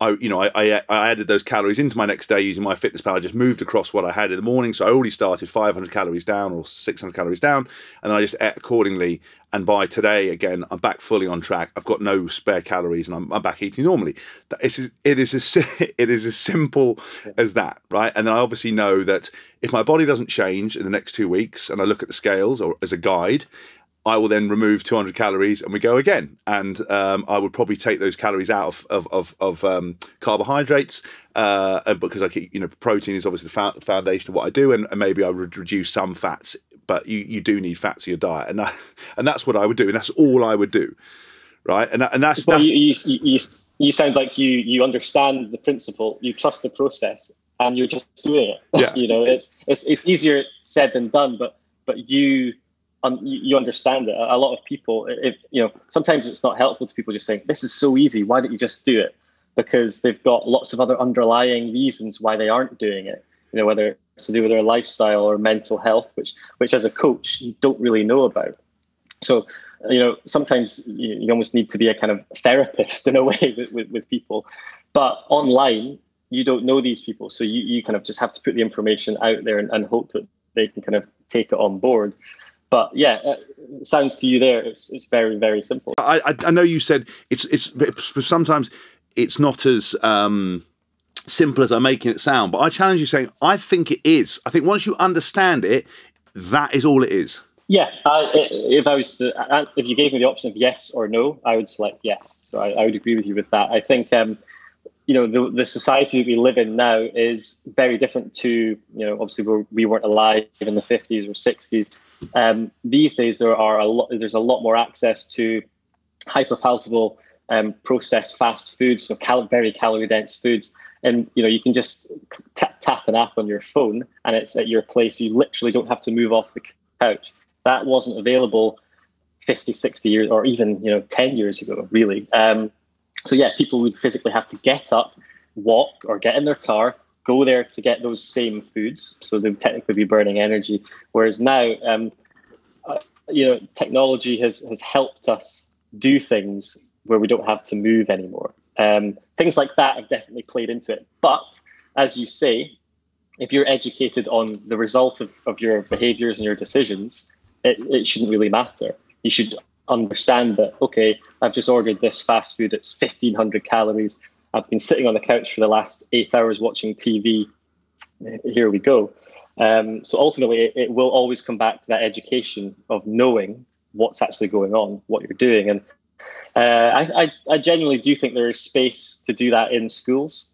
I, you know, I, I I added those calories into my next day using my fitness pal. I just moved across what I had in the morning, so I already started five hundred calories down or six hundred calories down, and then I just ate accordingly. And by today, again, I'm back fully on track. I've got no spare calories, and I'm, I'm back eating normally. It's it is as it is as simple as that, right? And then I obviously know that if my body doesn't change in the next two weeks, and I look at the scales or as a guide, I will then remove two hundred calories and we go again. And um, I would probably take those calories out of of, of, of um, carbohydrates, uh, because I keep, you know, protein is obviously the foundation of what I do, and, and maybe I would reduce some fats, but you, you do need fats in your diet, and I, and that's what I would do, and that's all I would do, right? And and that's, well, that's you, you you you sound like you you understand the principle, you trust the process, and you're just doing it. Yeah. You know, it's it's it's easier said than done, but but you. Um, you understand it. A lot of people, if you know, sometimes it's not helpful to people just saying, this is so easy, why don't you just do it? Because they've got lots of other underlying reasons why they aren't doing it. You know, whether it's to do with their lifestyle or mental health, which, which as a coach, you don't really know about. So, you know, sometimes you, you almost need to be a kind of therapist in a way with, with, with people. But online, you don't know these people. So you, you kind of just have to put the information out there and, and hope that they can kind of take it on board. But yeah, it sounds to you there, it's, it's very, very simple. I, I know you said it's, it's sometimes it's not as um, simple as I'm making it sound, but I challenge you saying, I think it is. I think once you understand it, that is all it is. Yeah, I, if I was to, if you gave me the option of yes or no, I would select yes. So I, I would agree with you with that. I think, um, you know, the, the society that we live in now is very different to, you know, obviously we're, we weren't alive in the fifties or sixties. Um, these days there are a lot. There's a lot more access to hyperpalatable um, processed fast foods, so cal- very calorie dense foods. And, you know, you can just t- tap an app on your phone and it's at your place. You literally don't have to move off the couch. That wasn't available fifty, sixty years or even, you know, ten years ago, really. Um, so, yeah, people would physically have to get up, walk or get in their car, go there to get those same foods. So they'd technically be burning energy. Whereas now, um, uh, you know, technology has, has helped us do things where we don't have to move anymore. Um, things like that have definitely played into it. But as you say, if you're educated on the result of, of your behaviours and your decisions, it, it shouldn't really matter. You should understand that, okay, I've just ordered this fast food. It's fifteen hundred calories. I've been sitting on the couch for the last eight hours watching T V. Here we go. Um, so ultimately, it, it will always come back to that education of knowing what's actually going on, what you're doing. And Uh, I, I, I genuinely do think there is space to do that in schools,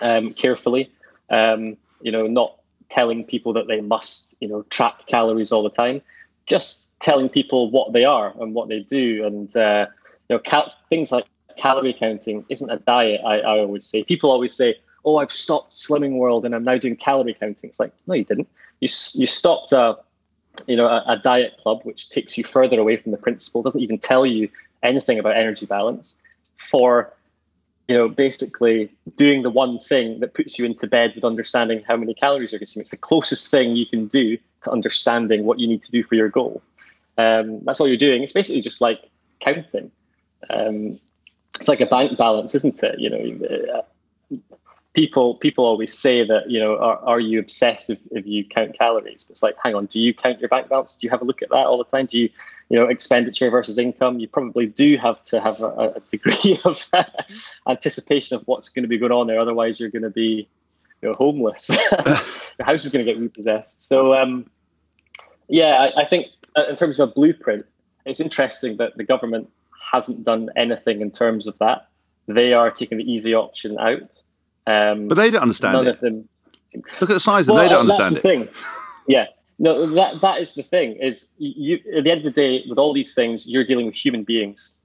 um, carefully, um, you know, not telling people that they must, you know, track calories all the time, just telling people what they are and what they do. And, uh, you know, cal- things like calorie counting isn't a diet, I, I always say. People always say, oh, I've stopped Slimming World and I'm now doing calorie counting. It's like, no, you didn't. You you stopped a, you know, a, a diet club, which takes you further away from the principle, doesn't even tell you anything about energy balance, for, you know, basically doing the one thing that puts you into bed with understanding how many calories you're consuming. It's the closest thing you can do to understanding what you need to do for your goal. Um, that's all you're doing. It's basically just like counting. Um, it's like a bank balance, isn't it? You know, people people always say that, you know, are, are you obsessed if, if you count calories? But it's like, hang on, do you count your bank balance? Do you have a look at that all the time? Do you You know, expenditure versus income? You probably do have to have a, a degree of anticipation of what's going to be going on there. Otherwise, you're going to be, you know, homeless. Your house is going to get repossessed. So, um, yeah, I, I think in terms of a blueprint, it's interesting that the government hasn't done anything in terms of that. They are taking the easy option out. Um, but they don't understand none it. Of them... Look at the size of them. Well, they don't understand that's the it. Thing. Yeah. No, that that is the thing, is you, at the end of the day, with all these things, you're dealing with human beings.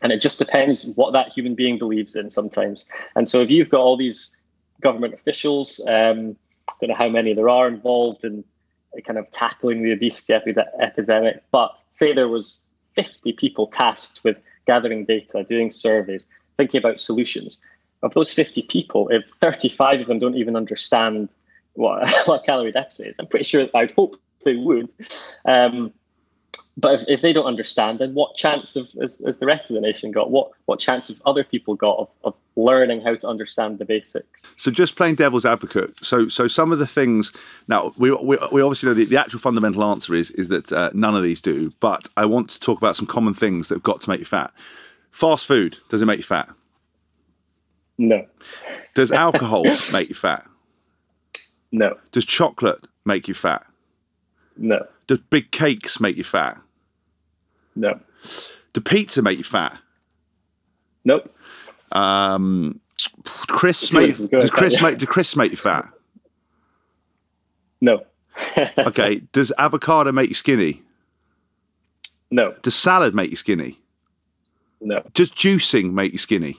And it just depends what that human being believes in sometimes. And so if you've got all these government officials, um, I don't know how many there are involved in kind of tackling the obesity epi- epidemic, but say there was fifty people tasked with gathering data, doing surveys, thinking about solutions. Of those fifty people, if thirty-five of them don't even understand what a calorie deficit is, I'm pretty sure I'd hope they would. Um, but if, if they don't understand, then what chance of has, has the rest of the nation got? What what chance have other people got of, of learning how to understand the basics? So just playing devil's advocate. So so some of the things now we we, we obviously know the, the actual fundamental answer is is that uh, none of these do. But I want to talk about some common things that have got to make you fat. Fast food, does it make you fat? No. Does alcohol make you fat? No. Does chocolate make you fat? No. Does big cakes make you fat? No. Does pizza make you fat? Nope. Um, crisps make, does crisps make, do crisps make you fat? No. Okay. Does avocado make you skinny? No. Does salad make you skinny? No. Does juicing make you skinny?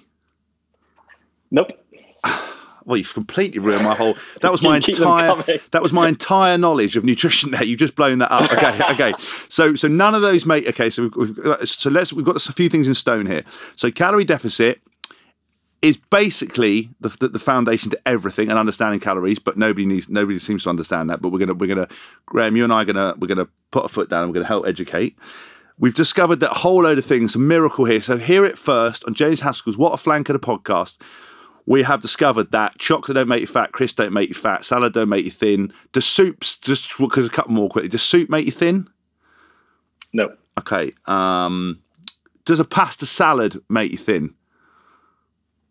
Nope. Well, you've completely ruined my whole. That was my entire. That was my entire knowledge of nutrition. There, you've just blown that up. Okay, okay. So, so none of those make. Okay, so we've, we've, so let's. We've got a few things in stone here. So, calorie deficit is basically the, the the foundation to everything, and understanding calories. But nobody needs. Nobody seems to understand that. But we're gonna. We're gonna. Graeme, you and I are gonna. We're gonna put a foot down. And we're gonna help educate. We've discovered that whole load of things. A miracle here. So hear it first on James Haskell's What A Flanker, the podcast. We have discovered that chocolate don't make you fat, crisps don't make you fat, salad don't make you thin. Does soups, just because a couple more quickly, does soup make you thin? No. Okay. Um, does a pasta salad make you thin?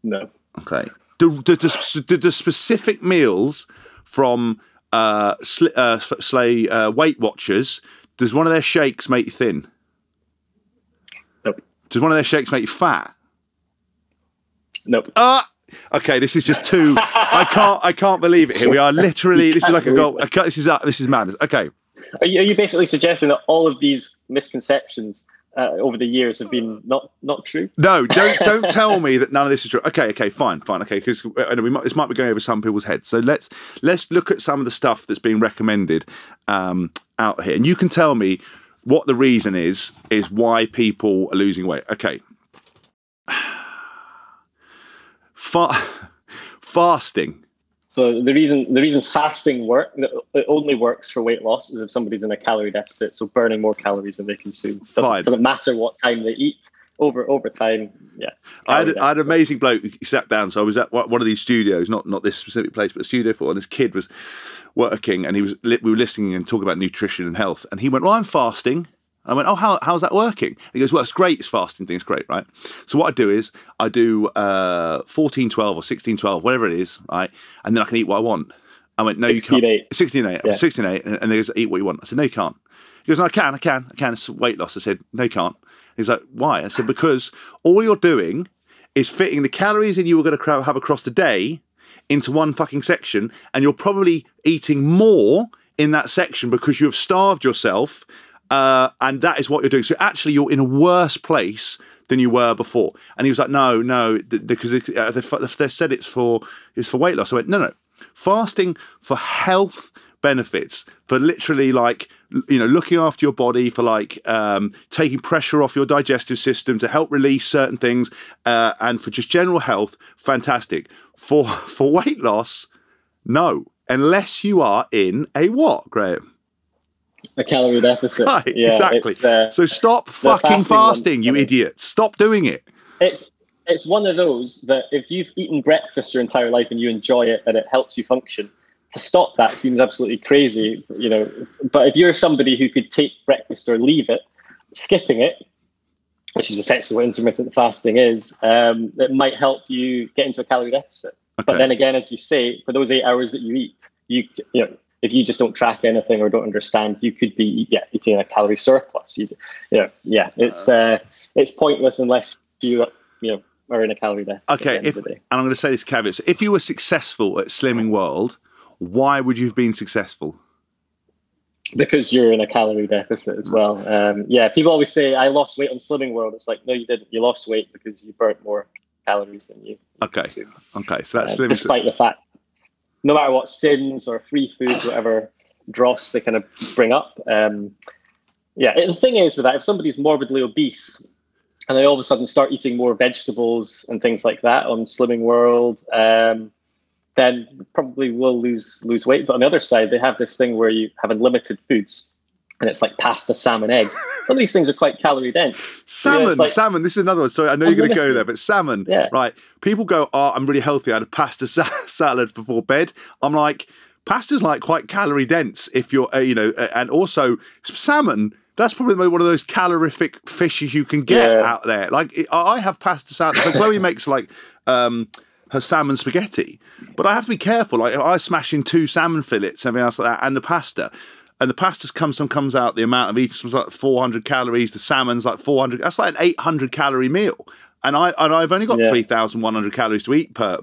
No. Okay. Do, do, do, do, do specific meals from uh, sl- uh, slay, uh, Weight Watchers, Does one of their shakes make you thin? Nope. Does one of their shakes make you fat? Nope. Ah! Okay, this is just too. I can't. I can't believe it. Here we are. Literally, this is like a goal. I can't, this is uh, this is madness. Okay. Are you, are you basically suggesting that all of these misconceptions uh, over the years have been not not true? No, don't don't tell me that none of this is true. Okay, okay, fine, fine. Okay, because uh, we might, this might be going over some people's heads. So let's let's look at some of the stuff that's being recommended um, out here, and you can tell me what the reason is is why people are losing weight. Okay. Fasting. So the reason the reason fasting work it only works for weight loss is if somebody's in a calorie deficit, so burning more calories than they consume. Doesn't, doesn't matter what time they eat. Over over time, yeah. I had, I had an amazing bloke who sat down. So I was at one of these studios, not not this specific place, but a studio for. And this kid was working, and he was we were listening and talking about nutrition and health, and he went, "Well, I'm fasting." I went, oh, how, how's that working? He goes, well, it's great. It's fasting thing. It's great, right? So what I do is I do uh, fourteen twelve or sixteen twelve, whatever it is, right? And then I can eat what I want. I went, no, you can't. sixteen eight. Yeah. sixteen eight. And they goes, eat what you want. I said, no, you can't. He goes, no, I can, I can, I can. It's weight loss. I said, no, you can't. He's like, why? I said, because all you're doing is fitting the calories in you were going to have across the day into one fucking section, and you're probably eating more in that section because you have starved yourself. Uh, and that is what you're doing. So actually, you're in a worse place than you were before. And he was like, "No, no, because they, uh, they, they said it's for it's for weight loss." I went, "No, no, fasting for health benefits, for literally like you know looking after your body, for like um, taking pressure off your digestive system to help release certain things, uh, and for just general health, fantastic. For for weight loss, no, unless you are in a what, Graeme?" A calorie deficit. Right, yeah, exactly. Uh, so stop fucking fasting, fasting you idiots. Stop doing it. It's it's one of those that if you've eaten breakfast your entire life and you enjoy it and it helps you function, to stop that seems absolutely crazy, you know. But if you're somebody who could take breakfast or leave it, skipping it, which is essentially what intermittent fasting is, um, it might help you get into a calorie deficit. Okay. But then again, as you say, for those eight hours that you eat, you you know, if you just don't track anything or don't understand, you could be yeah eating a calorie surplus. You, you know, yeah, it's uh, it's pointless unless you you know are in a calorie deficit. Okay, if, and I'm going to say this caveat: so if you were successful at Slimming World, why would you have been successful? Because you're in a calorie deficit as well. Um, yeah, people always say I lost weight on Slimming World. It's like no, you didn't. You lost weight because you burnt more calories than you. Okay, consume. Okay, so that's uh, despite the fact. No matter what sins or free foods, whatever dross they kind of bring up. Um, yeah, and the thing is with that, if somebody's morbidly obese and they all of a sudden start eating more vegetables and things like that on Slimming World, um, then probably will lose lose weight. But on the other side, they have this thing where you have unlimited foods and it's like pasta, salmon, eggs. Some of these things are quite calorie dense. Salmon, you know, like, salmon. This is another one. Sorry, I know you're going to go there, but salmon, yeah. Right? People go, oh, I'm really healthy. I had a pasta sa salad before bed. I'm like, pasta's like quite calorie dense if you're, uh, you know, uh, and also salmon, that's probably one of those calorific fishes you can get yeah. out there. Like it, I have pasta salad. So Chloe makes like um, her salmon spaghetti, but I have to be careful. Like if I smash in two salmon fillets, everything else like that, and the pasta. And the pasta's comes and comes out, the amount of each was like four hundred calories. The salmon's like four hundred. That's like an eight hundred calorie meal. And, I, and I've only got yeah. three thousand one hundred calories to eat per,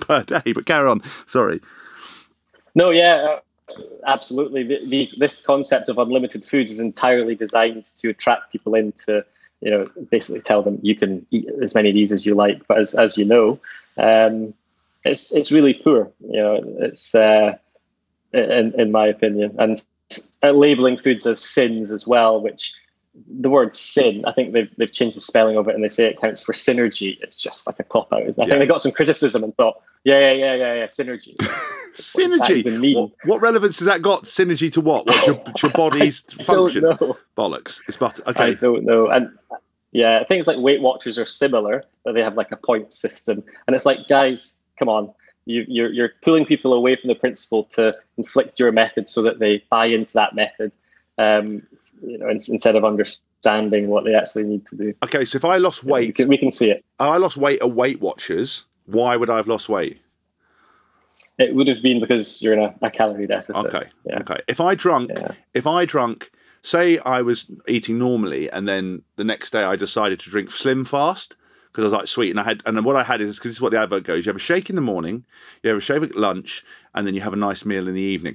per day. But carry on. Sorry. No, yeah, absolutely. These, this concept of unlimited foods is entirely designed to attract people into, you know, basically tell them you can eat as many of these as you like. But as, as you know, um, it's, it's really poor, you know, it's uh, in, in my opinion. And Uh, labeling foods as sins as well, which the word sin, I think they've, they've changed the spelling of it and they say it counts for synergy. It's just like a cop-out. I yeah. think they got some criticism and thought, yeah, yeah, yeah, yeah, yeah, synergy. Synergy? What, what relevance has that got? Synergy to what? What's your, your body's function? Know. Bollocks. It's but okay. I don't know. And yeah, things like Weight Watchers are similar, but they have like a point system. And it's like, guys, come on. You, you're, you're pulling people away from the principle to inflict your method so that they buy into that method, um, you know, in, instead of understanding what they actually need to do. Okay, so if I lost weight... We can, we can see it. I lost weight at Weight Watchers. Why would I have lost weight? It would have been because you're in a, a calorie deficit. Okay, yeah. okay. If I drunk, yeah. if I drunk say I was eating normally and then the next day I decided to drink Slim Fast because I was like, sweet, and I had, and then what I had is, because this is what the advert goes, you have a shake in the morning, you have a shake at lunch, and then you have a nice meal in the evening.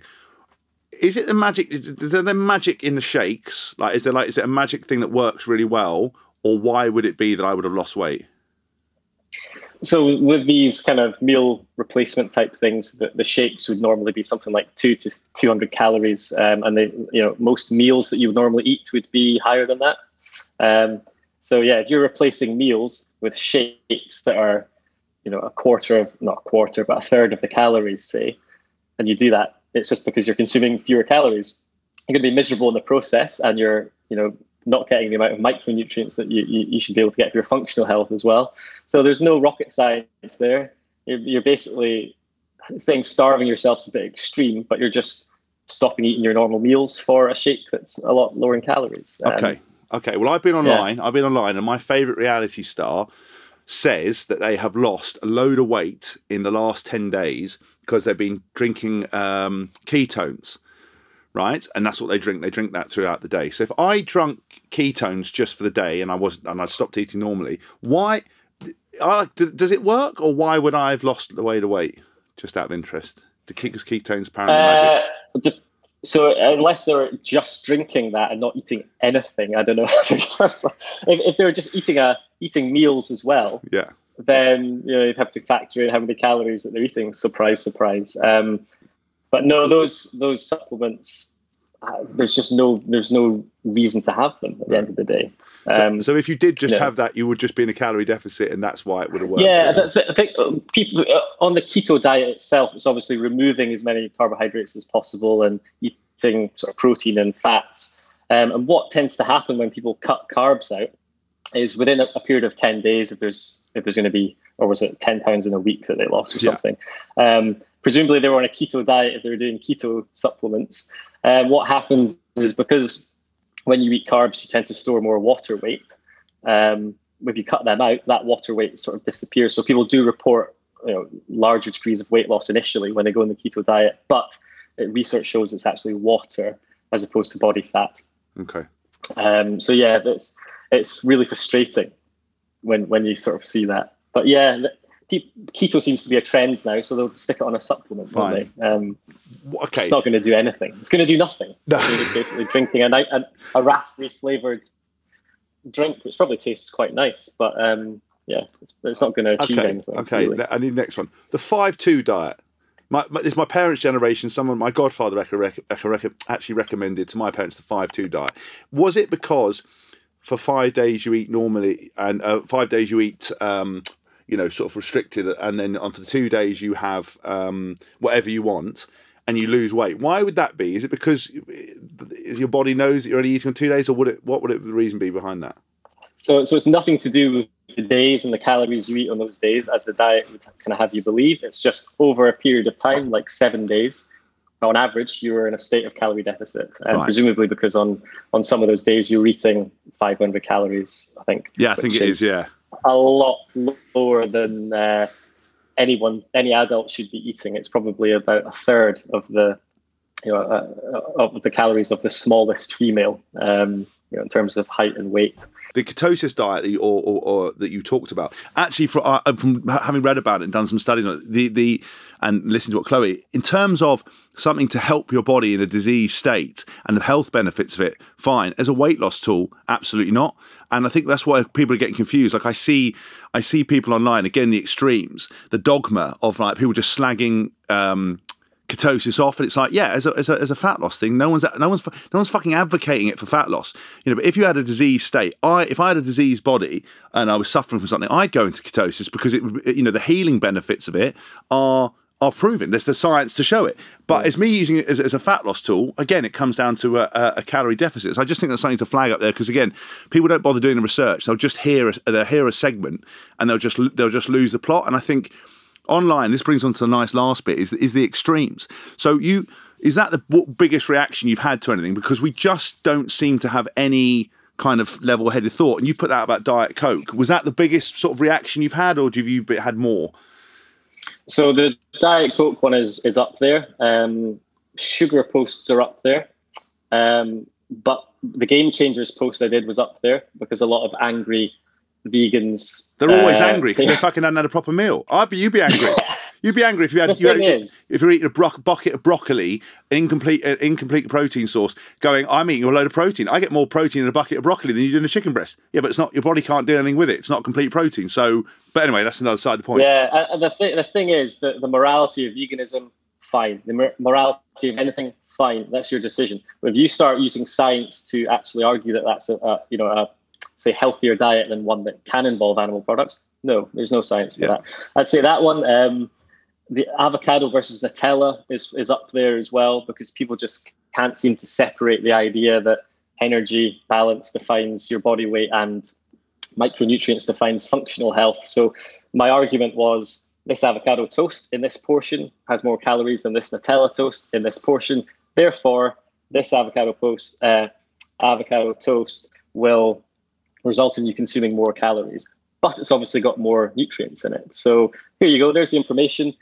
Is it the magic, is there the magic in the shakes? Like, is there like, is it a magic thing that works really well? Or why would it be that I would have lost weight? So with these kind of meal replacement type things, the, the shakes would normally be something like two to two hundred calories. Um, and they, you know, most meals that you would normally eat would be higher than that. Um, so yeah, if you're replacing meals with shakes that are, you know, a quarter of, not a quarter, but a third of the calories, say, and you do that, it's just because you're consuming fewer calories. You're going to be miserable in the process, and you're, you know, not getting the amount of micronutrients that you, you, you should be able to get for your functional health as well. So there's no rocket science there. You're, you're basically saying starving yourself is a bit extreme, but you're just stopping eating your normal meals for a shake that's a lot lower in calories. Um, okay. Okay. Well, I've been online. Yeah. I've been online, and my favourite reality star says that they have lost a load of weight in the last ten days because they've been drinking um, ketones. Right, and that's what they drink. They drink that throughout the day. So if I drunk ketones just for the day and I wasn't, and I stopped eating normally, why? Uh, does it work, or why would I have lost the way to weight? Just out of interest, the ketones apparently uh, magic. So unless they're just drinking that and not eating anything, I don't know. if, if they're just eating a eating meals as well, yeah, then you know you'd have to factor in how many calories that they're eating. Surprise, surprise. Um, But no, those those supplements, uh, there's just no there's no reason to have them at the right. end of the day. Um, so, so if you did just no. have that, you would just be in a calorie deficit, and that's why it would have worked. Yeah, that's, I think people on the keto diet itself, it's obviously removing as many carbohydrates as possible and eating sort of protein and fats. Um, and what tends to happen when people cut carbs out is within a, a period of ten days, if there's if there's going to be, or was it ten pounds in a week that they lost or yeah. something. Um, Presumably they were on a keto diet if they were doing keto supplements. Um, what happens is, because when you eat carbs, you tend to store more water weight. Um, if you cut them out, that water weight sort of disappears. So people do report, you know, larger degrees of weight loss initially when they go on the keto diet, but it, research shows it's actually water as opposed to body fat. Okay. Um, so yeah, it's it's really frustrating when when you sort of see that. But yeah. Keto seems to be a trend now, so they'll stick it on a supplement, won't they? Um, okay. It's not going to do anything. It's going to do nothing. No. It's basically drinking a, a, a raspberry-flavoured drink, which probably tastes quite nice, but um, yeah, it's, it's not going to achieve okay. anything. Okay, really. I need the next one. The five two diet. My, my, it's my parents' generation. Someone, my godfather rec rec rec actually recommended to my parents the five two diet. Was it because for five days you eat normally, and uh, five days you eat... Um, you know, sort of restricted, and then on for the two days you have um, whatever you want, and you lose weight? Why would that be? Is it because your body knows that you're only eating on two days, or would it? What would it, the reason be behind that? So, so it's nothing to do with the days and the calories you eat on those days, as the diet would kind of have you believe. It's just over a period of time, like seven days, on average, you were in a state of calorie deficit, and right. presumably because on on some of those days you were eating five hundred calories, I think. Yeah, I think it is. is yeah. A lot lower than uh, anyone, any adult should be eating. It's probably about a third of the, you know, uh, of the calories of the smallest female, um, you know, in terms of height and weight. The ketosis diet, or, or, or that you talked about, actually, for, uh, from having read about it and done some studies on it, the the and listened to what Chloe, in terms of something to help your body in a disease state and the health benefits of it, fine. As a weight loss tool, absolutely not. And I think that's why people are getting confused. Like I see, I see people online, again, the extremes, the dogma of like people just slagging Um, ketosis off, and it's like, yeah, as a, as a, as a fat loss thing, no one's no one's no one's fucking advocating it for fat loss, you know. But if you had a disease state, I if I had a diseased body and I was suffering from something, I'd go into ketosis because it, you know, the healing benefits of it are are proven. There's the science to show it. But as me using it as, as a fat loss tool, again, it comes down to a, a calorie deficit. So I just think there's something to flag up there, because again, people don't bother doing the research. They'll just hear a, they'll hear a segment and they'll just they'll just lose the plot. And I think online, this brings on to the nice last bit, is is the extremes. So you, is that the what, biggest reaction you've had to anything? Because we just don't seem to have any kind of level-headed thought. And you put that about Diet Coke. Was that the biggest sort of reaction you've had, or have you had more? So the Diet Coke one is, is up there. Um, sugar posts are up there. Um, but the Game Changers post I did was up there because a lot of angry vegans. They're always uh, angry because yeah. they fucking hadn't had a proper meal. I'd be, you'd be angry. You'd be angry if you had, you had is, if you're eating a bro- bucket of broccoli, incomplete uh, incomplete protein source, going, I'm eating a load of protein. I get more protein in a bucket of broccoli than you do in a chicken breast. Yeah, but it's not, your body can't do anything with it. It's not complete protein. So, but anyway, that's another side of the point. Yeah, uh, the, th- the thing is that the morality of veganism, fine. The mor- morality of anything, fine. That's your decision. But if you start using science to actually argue that that's a, a you know a say healthier diet than one that can involve animal products, no, there's no science for yeah. that. I'd say that one. Um, The avocado versus Nutella is, is up there as well because people just can't seem to separate the idea that energy balance defines your body weight and micronutrients defines functional health. So my argument was this avocado toast in this portion has more calories than this Nutella toast in this portion. Therefore, this avocado post, uh, avocado toast will result in you consuming more calories, but it's obviously got more nutrients in it. So here you go. There's the information.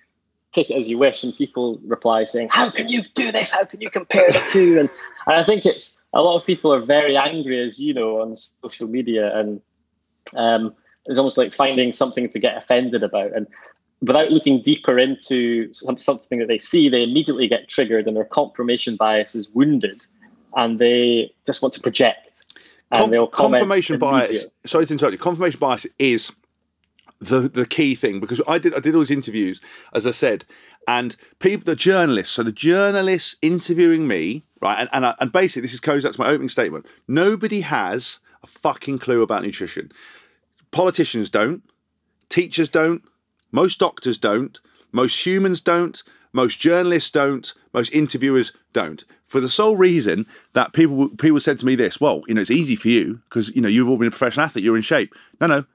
Take it as you wish, and people reply saying, how can you do this? How can you compare the two? And, and I think it's a lot of people are very angry, as you know, on social media, and um, it's almost like finding something to get offended about. And without looking deeper into some, something that they see, they immediately get triggered, and their confirmation bias is wounded, and they just want to project. And Conf- they'll comment confirmation bias. Sorry to interrupt you. Confirmation bias is the the key thing, because I did I did all these interviews, as I said, and people, the journalists, so the journalists interviewing me, right, and and, I, and basically this is goes that's my opening statement. Nobody has a fucking clue about nutrition. Politicians don't, teachers don't, most doctors don't, most humans don't, most journalists don't, most interviewers don't. For the sole reason that people people said to me this, well, you know, it's easy for you because you know you've all been a professional athlete, you're in shape. No, no,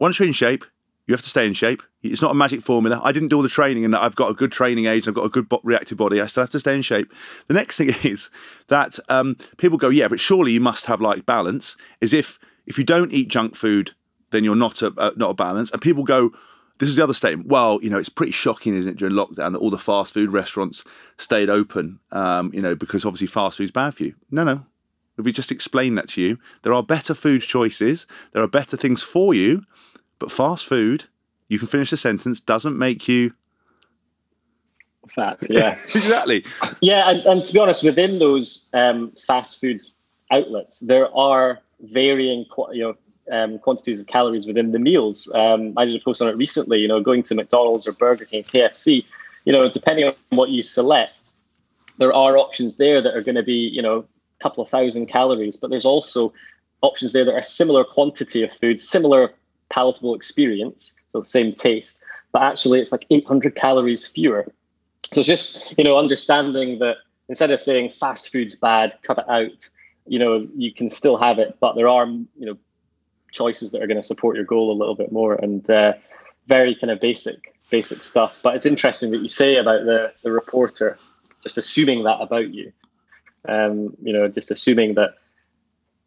once you're in shape, you have to stay in shape. It's not a magic formula. I didn't do all the training and I've got a good training age and I've got a good reactive body. I still have to stay in shape. The next thing is that um, people go, yeah, but surely you must have like balance. Is if if you don't eat junk food, then you're not a uh, not a balance. And people go, this is the other statement. Well, you know, it's pretty shocking, isn't it, during lockdown that all the fast food restaurants stayed open, um, you know, because obviously fast food's bad for you. No, no. If we just explain that to you, there are better food choices. There are better things for you. But fast food, you can finish the sentence, doesn't make you fat. Yeah, exactly. Yeah, and, and to be honest, within those um, fast food outlets, there are varying, you know, um, quantities of calories within the meals. Um, I did a post on it recently. You know, going to McDonald's or Burger King, K F C. You know, depending on what you select, there are options there that are going to be, you know, a couple of thousand calories. But there's also options there that are similar quantity of food, similar palatable experience, so the same taste, but actually it's like eight hundred calories fewer. So it's just, you know, understanding that instead of saying fast food's bad, cut it out, you know, you can still have it, but there are, you know, choices that are going to support your goal a little bit more, and uh, very kind of basic, basic stuff. But it's interesting that you say about the, the reporter just assuming that about you, um, you know, just assuming that,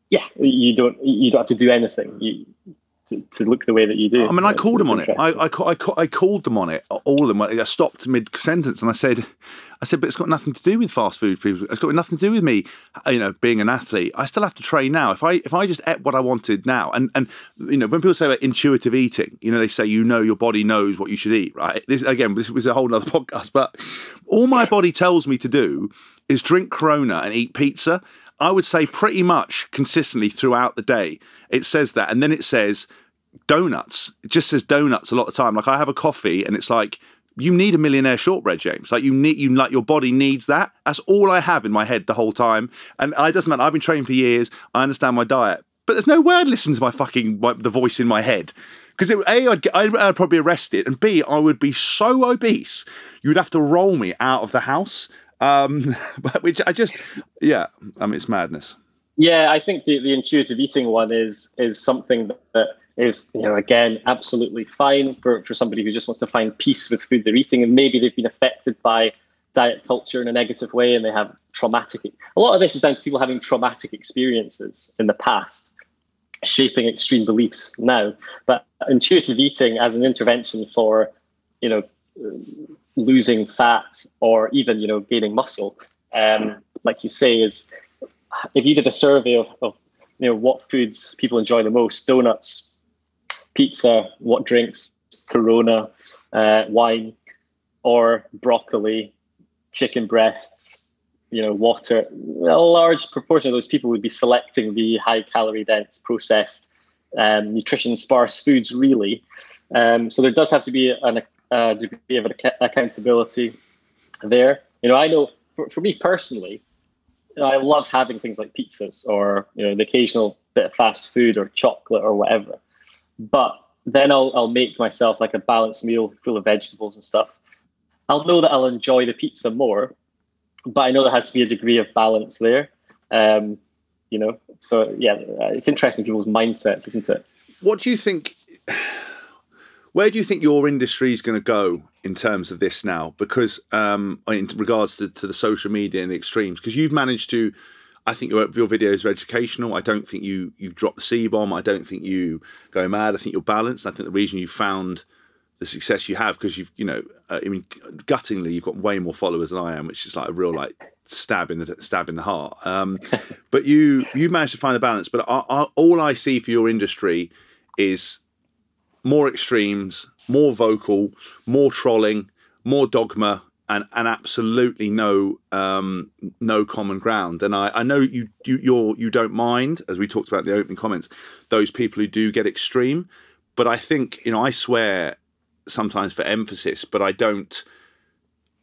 yeah, you don't, you don't have to do anything. You, to look the way that you do. I mean, I called them on it. I, I, I, I called them on it. All of them. I stopped mid-sentence and I said, I said, but it's got nothing to do with fast food people. It's got nothing to do with me, you know, being an athlete. I still have to train now. If I if I just ate what I wanted now, and, and you know, when people say about intuitive eating, you know, they say, you know, your body knows what you should eat, right? This again, this was a whole nother podcast, but all my body tells me to do is drink Corona and eat pizza. I would say pretty much consistently throughout the day, it says that. And then it says donuts. It just says donuts a lot of time. Like I have a coffee and it's like, you need a millionaire shortbread, James. Like you need, you like your body needs that. That's all I have in my head the whole time. And it doesn't matter. I've been training for years. I understand my diet, but there's no way I'd listen to my fucking, my, the voice in my head. Because A, I'd, get, I'd, I'd probably arrest it. And B, I would be so obese. You'd have to roll me out of the house. Um, but which I just, yeah, I mean, it's madness. Yeah, I think the, the intuitive eating one is is something that is, you know, again, absolutely fine for, for somebody who just wants to find peace with food they're eating. And maybe they've been affected by diet culture in a negative way and they have traumatic. A lot of this is down to people having traumatic experiences in the past, shaping extreme beliefs now. But intuitive eating as an intervention for, you know, losing fat or even, you know, gaining muscle, um, like you say, is if you did a survey of, of you know, what foods people enjoy the most, donuts, pizza, what drinks, Corona, uh, wine, or broccoli, chicken breasts, you know, water, a large proportion of those people would be selecting the high calorie dense processed um, nutrition sparse foods, really. Um, so there does have to be an, a degree of ac- accountability there. You know, I know for, for me personally, I love having things like pizzas or, you know, the occasional bit of fast food or chocolate or whatever. But then I'll I'll make myself like a balanced meal full of vegetables and stuff. I'll know that I'll enjoy the pizza more, but I know there has to be a degree of balance there. Um, you know, so yeah, it's interesting people's mindsets, isn't it? What do you think? Where do you think your industry is going to go in terms of this now? Because um, in regards to, to the social media and the extremes, because you've managed to, I think your, your videos are educational. I don't think you you drop the C-bomb. I don't think you go mad. I think you're balanced. I think the reason you found the success you have, because you've, you know, uh, I mean, guttingly, you've got way more followers than I am, which is like a real like stab in the stab in the heart. Um, but you you managed to find a balance. But I, I, all I see for your industry is more extremes, more vocal, more trolling, more dogma, and, and absolutely no um, no common ground. And I, I know you you you're, you don't mind, as we talked about in the opening comments, those people who do get extreme. But I think, you know, I swear sometimes for emphasis, but I don't.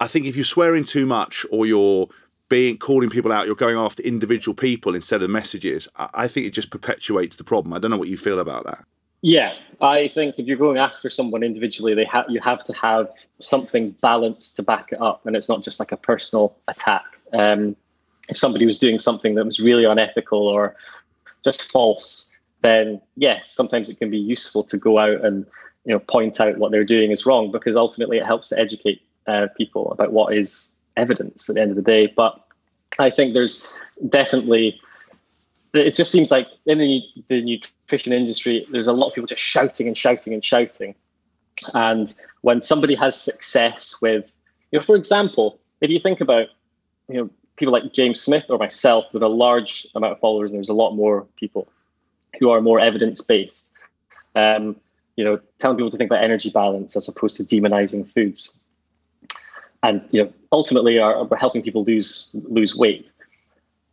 I think if you're swearing too much or you're being calling people out, you're going after individual people instead of messages, I, I think it just perpetuates the problem. I don't know what you feel about that. Yeah, I think if you're going after someone individually, they ha- you have to have something balanced to back it up, and it's not just like a personal attack. Um, if somebody was doing something that was really unethical or just false, then yes, sometimes it can be useful to go out and, you know, point out what they're doing is wrong, because ultimately it helps to educate uh, people about what is evidence at the end of the day. But I think there's definitely... It just seems like in the, the nutrition industry, there's a lot of people just shouting and shouting and shouting. And when somebody has success with, you know, for example, if you think about, you know, people like James Smith or myself with a large amount of followers, and there's a lot more people who are more evidence-based, um, you know, telling people to think about energy balance as opposed to demonizing foods. And, you know, ultimately are, are helping people lose lose weight.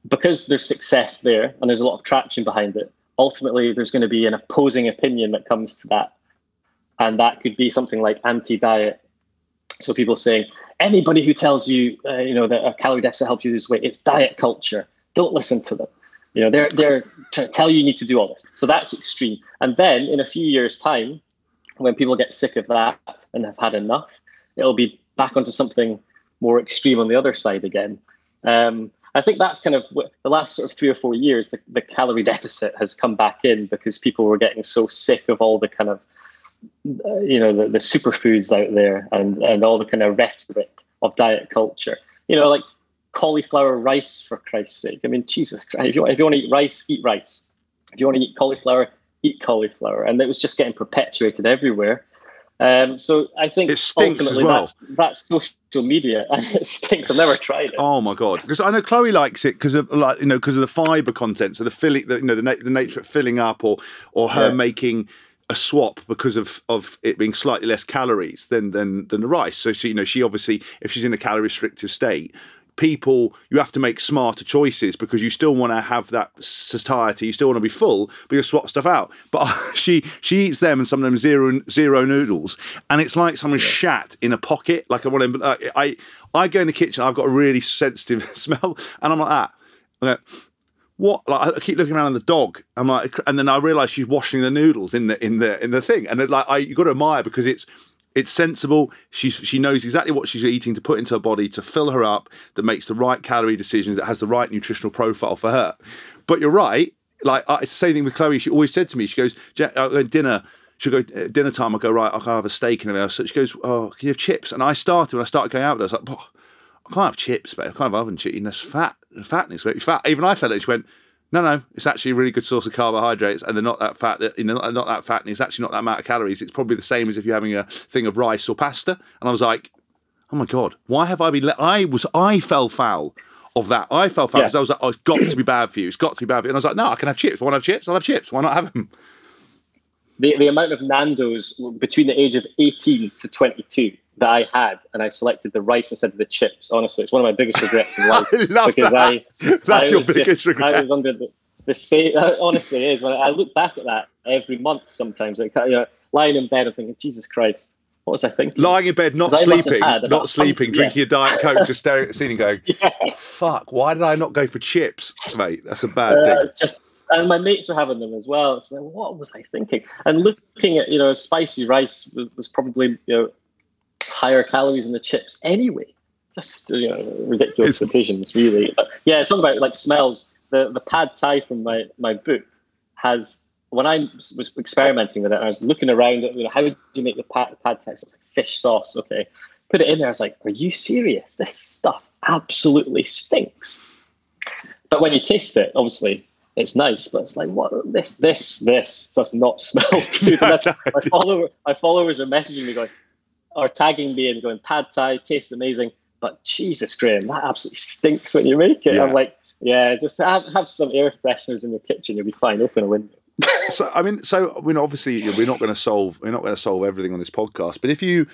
Because there's success there and there's a lot of traction behind it, ultimately there's going to be an opposing opinion that comes to that. And that could be something like anti-diet. So people saying, anybody who tells you, uh, you know, that a calorie deficit helps you lose weight, it's diet culture. Don't listen to them. You know, they're, they're trying to tell you you need to do all this. So that's extreme. And then in a few years' time, when people get sick of that and have had enough, it'll be back onto something more extreme on the other side again. Um, I think that's kind of the last sort of three or four years, the, the calorie deficit has come back in because people were getting so sick of all the kind of, uh, you know, the, the superfoods out there and, and all the kind of rhetoric of diet culture. You know, like cauliflower rice, for Christ's sake. I mean, Jesus Christ, if you, if you want to eat rice, eat rice. If you want to eat cauliflower, eat cauliflower. And it was just getting perpetuated everywhere. Um, so I think it stinks ultimately as well. That's, that's social media, and it stinks. I've never tried it. Oh my god! Because I know Chloe likes it because of like you know because of the fibre content, so the filling, the, you know, the, na- the nature of filling up, or or her yeah. making a swap because of of it being slightly less calories than than than the rice. So she you know she obviously, if she's in a calorie restrictive state, people, you have to make smarter choices because you still want to have that satiety, you still want to be full, but you swap stuff out. But she she eats them and some of them zero zero noodles, and it's like someone yeah. shat in a pocket. Like I want to, uh, I I go in the kitchen, I've got a really sensitive smell, and I'm like that. I'm like, what? Like I keep looking around at the dog. I'm like, and then I realise she's washing the noodles in the in the in the thing, and it, like I you got to admire because it's. It's sensible. She she knows exactly what she's eating to put into her body to fill her up. That makes the right calorie decisions. That has the right nutritional profile for her. But you're right. Like I, it's the same thing with Chloe. She always said to me, she goes, uh, dinner. She'll go uh, dinner time. I go right. I can't have a steak in a So she goes, oh, can you have chips? And I started when I started going out with her. I was like, oh, I can't have chips, mate. I can't have oven chicken. That's fat. Fatness. It's fat. Even I felt it. She went, no, no, it's actually a really good source of carbohydrates, and they're not that fat. That you know, not that fat, and it's actually not that amount of calories. It's probably the same as if you're having a thing of rice or pasta. And I was like, oh my god, why have I been? Le- I was, I fell foul of that. I felt fat because yeah. I was like, oh, it's got to be bad for you. It's got to be bad for you. And I was like, no, I can have chips. I want to have chips. I'll have chips. Why not have them? The, the amount of Nandos between the age of eighteen to twenty-two that I had, and I selected the rice instead of the chips. Honestly, it's one of my biggest regrets in life. I love because that. I, That's I your biggest just, regret. I was under the, the same, honestly, it is. When I look back at that every month sometimes, like, you know, lying in bed and thinking, Jesus Christ, what was I thinking? Lying in bed, not sleeping, not sleeping, yeah. drinking your Diet Coke, just staring at the ceiling going, yeah. fuck, why did I not go for chips? Mate, that's a bad uh, thing. It's just, and my mates were having them as well. It's like, what was I thinking? And looking at, you know, spicy rice was, was probably, you know, higher calories in the chips anyway. Just, you know, ridiculous it's, decisions, really. But yeah, talking about like smells, the, the pad thai from my, my book has, when I was experimenting with it, I was looking around at, you know, how do you make the pad, pad thai? So it's like fish sauce, okay. Put it in there, I was like, are you serious? This stuff absolutely stinks. But when you taste it, obviously, it's nice, but it's like, what, this, this, this does not smell good. no, no, my, follower, my followers are messaging me going, are tagging me and going, pad thai, tastes amazing, but Jesus, Graeme, that absolutely stinks when you make it. Yeah. I'm like, yeah, just have, have some air fresheners in your kitchen, you'll be fine, open a window. so, I mean, so, I mean, obviously, we're not going to solve, we're not going to solve everything on this podcast, but if you,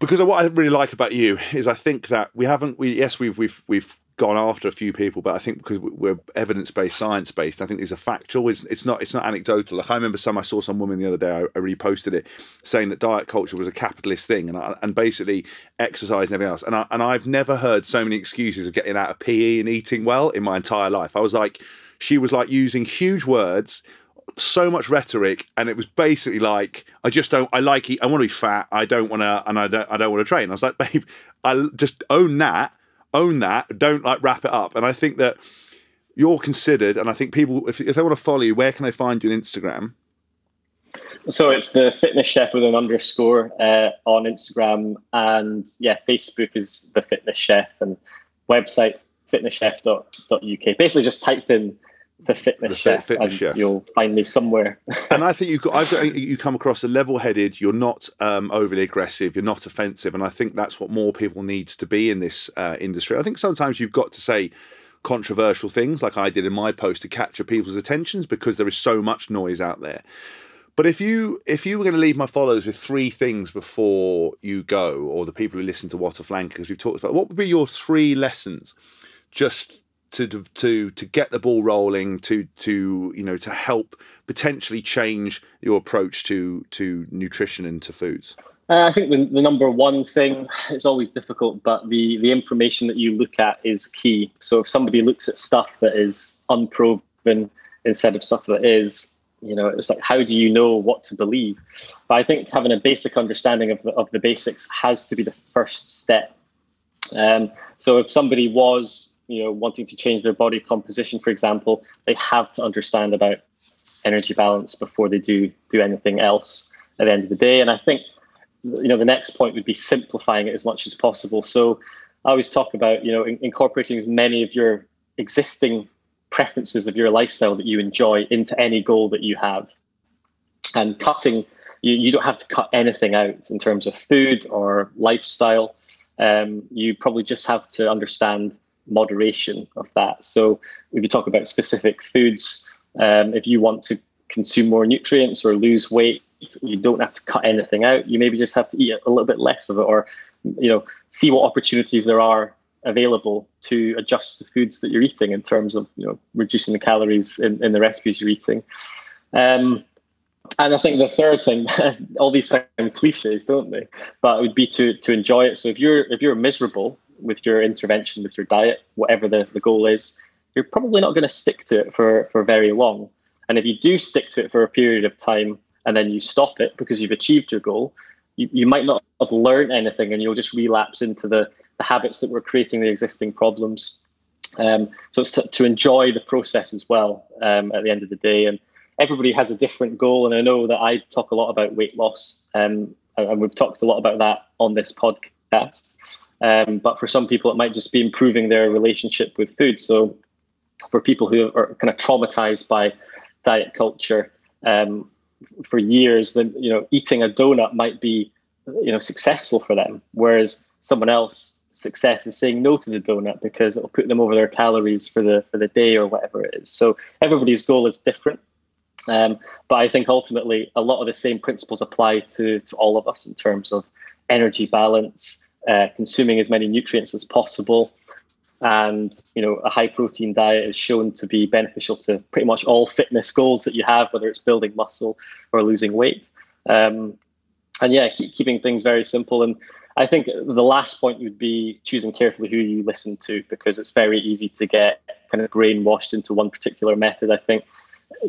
because what I really like about you is I think that we haven't, we yes, we've, we've, we've, gone after a few people, but I think because we're evidence-based, science-based, I think these are factual. It's, it's not it's not anecdotal. Like I remember some, I saw some woman the other day, I, I reposted it, saying that diet culture was a capitalist thing and I, and basically exercise and everything else. And, I, and I've never heard so many excuses of getting out of P E and eating well in my entire life. I was like, she was like using huge words, so much rhetoric, and it was basically like, I just don't, I like eat, I want to be fat, I don't want to, and I don't, I don't want to train. I was like, babe, I just own that. Own that, don't like wrap it up. And I think that you're considered, and I think people, if, if they want to follow you, where can they find you on Instagram? So it's The Fitness Chef with an underscore uh, on Instagram, and yeah, Facebook is The Fitness Chef, and website fitness chef dot U K. Basically just type in The Fitness the Chef fitness and chef. You'll find me somewhere. And I think you've got, I've got, you come across a level-headed, you're not um, overly aggressive, you're not offensive, and I think that's what more people need to be in this uh, industry. I think sometimes you've got to say controversial things, like I did in my post, to capture people's attentions because there is so much noise out there. But if you if you were going to leave my followers with three things before you go, or the people who listen to What A Flanker, because we've talked about, what would be your three lessons just To, to to get the ball rolling, to to you know to help potentially change your approach to to nutrition and to foods? Uh, I think the, the number one thing, it's always difficult, but the the information that you look at is key. So if somebody looks at stuff that is unproven instead of stuff that is, you know, it's like, how do you know what to believe? But I think having a basic understanding of the, of the basics has to be the first step. Um, so if somebody was you know, wanting to change their body composition, for example, they have to understand about energy balance before they do do anything else at the end of the day. And I think, you know, the next point would be simplifying it as much as possible. So I always talk about, you know, in, incorporating as many of your existing preferences of your lifestyle that you enjoy into any goal that you have. And cutting, you, you don't have to cut anything out in terms of food or lifestyle. Um, you probably just have to understand moderation of that. So if you talk about specific foods, um, if you want to consume more nutrients or lose weight, you don't have to cut anything out. You maybe just have to eat a little bit less of it, or, you know, see what opportunities there are available to adjust the foods that you're eating in terms of, you know, reducing the calories in, in the recipes you're eating. Um, and I think the third thing, all these sound cliches, don't they? But it would be to to enjoy it. So if you're if you're miserable with your intervention, with your diet, whatever the, the goal is, you're probably not going to stick to it for, for very long. And if you do stick to it for a period of time and then you stop it because you've achieved your goal, you, you might not have learned anything, and you'll just relapse into the, the habits that were creating the existing problems. Um, so it's to, to enjoy the process as well, um, at the end of the day. And everybody has a different goal. And I know that I talk a lot about weight loss, um, and, and we've talked a lot about that on this podcast. Um, but for some people, it might just be improving their relationship with food. So for people who are kind of traumatized by diet culture um, for years, then, you know, eating a donut might be, you know, successful for them. Whereas someone else success is saying no to the donut because it'll put them over their calories for the for the day or whatever it is. So everybody's goal is different. Um, but I think ultimately a lot of the same principles apply to, to all of us in terms of energy balance, uh, consuming as many nutrients as possible. And, you know, a high protein diet is shown to be beneficial to pretty much all fitness goals that you have, whether it's building muscle or losing weight. Um, and yeah, keep, keeping things very simple. And I think the last point would be choosing carefully who you listen to, because it's very easy to get kind of brainwashed into one particular method. I think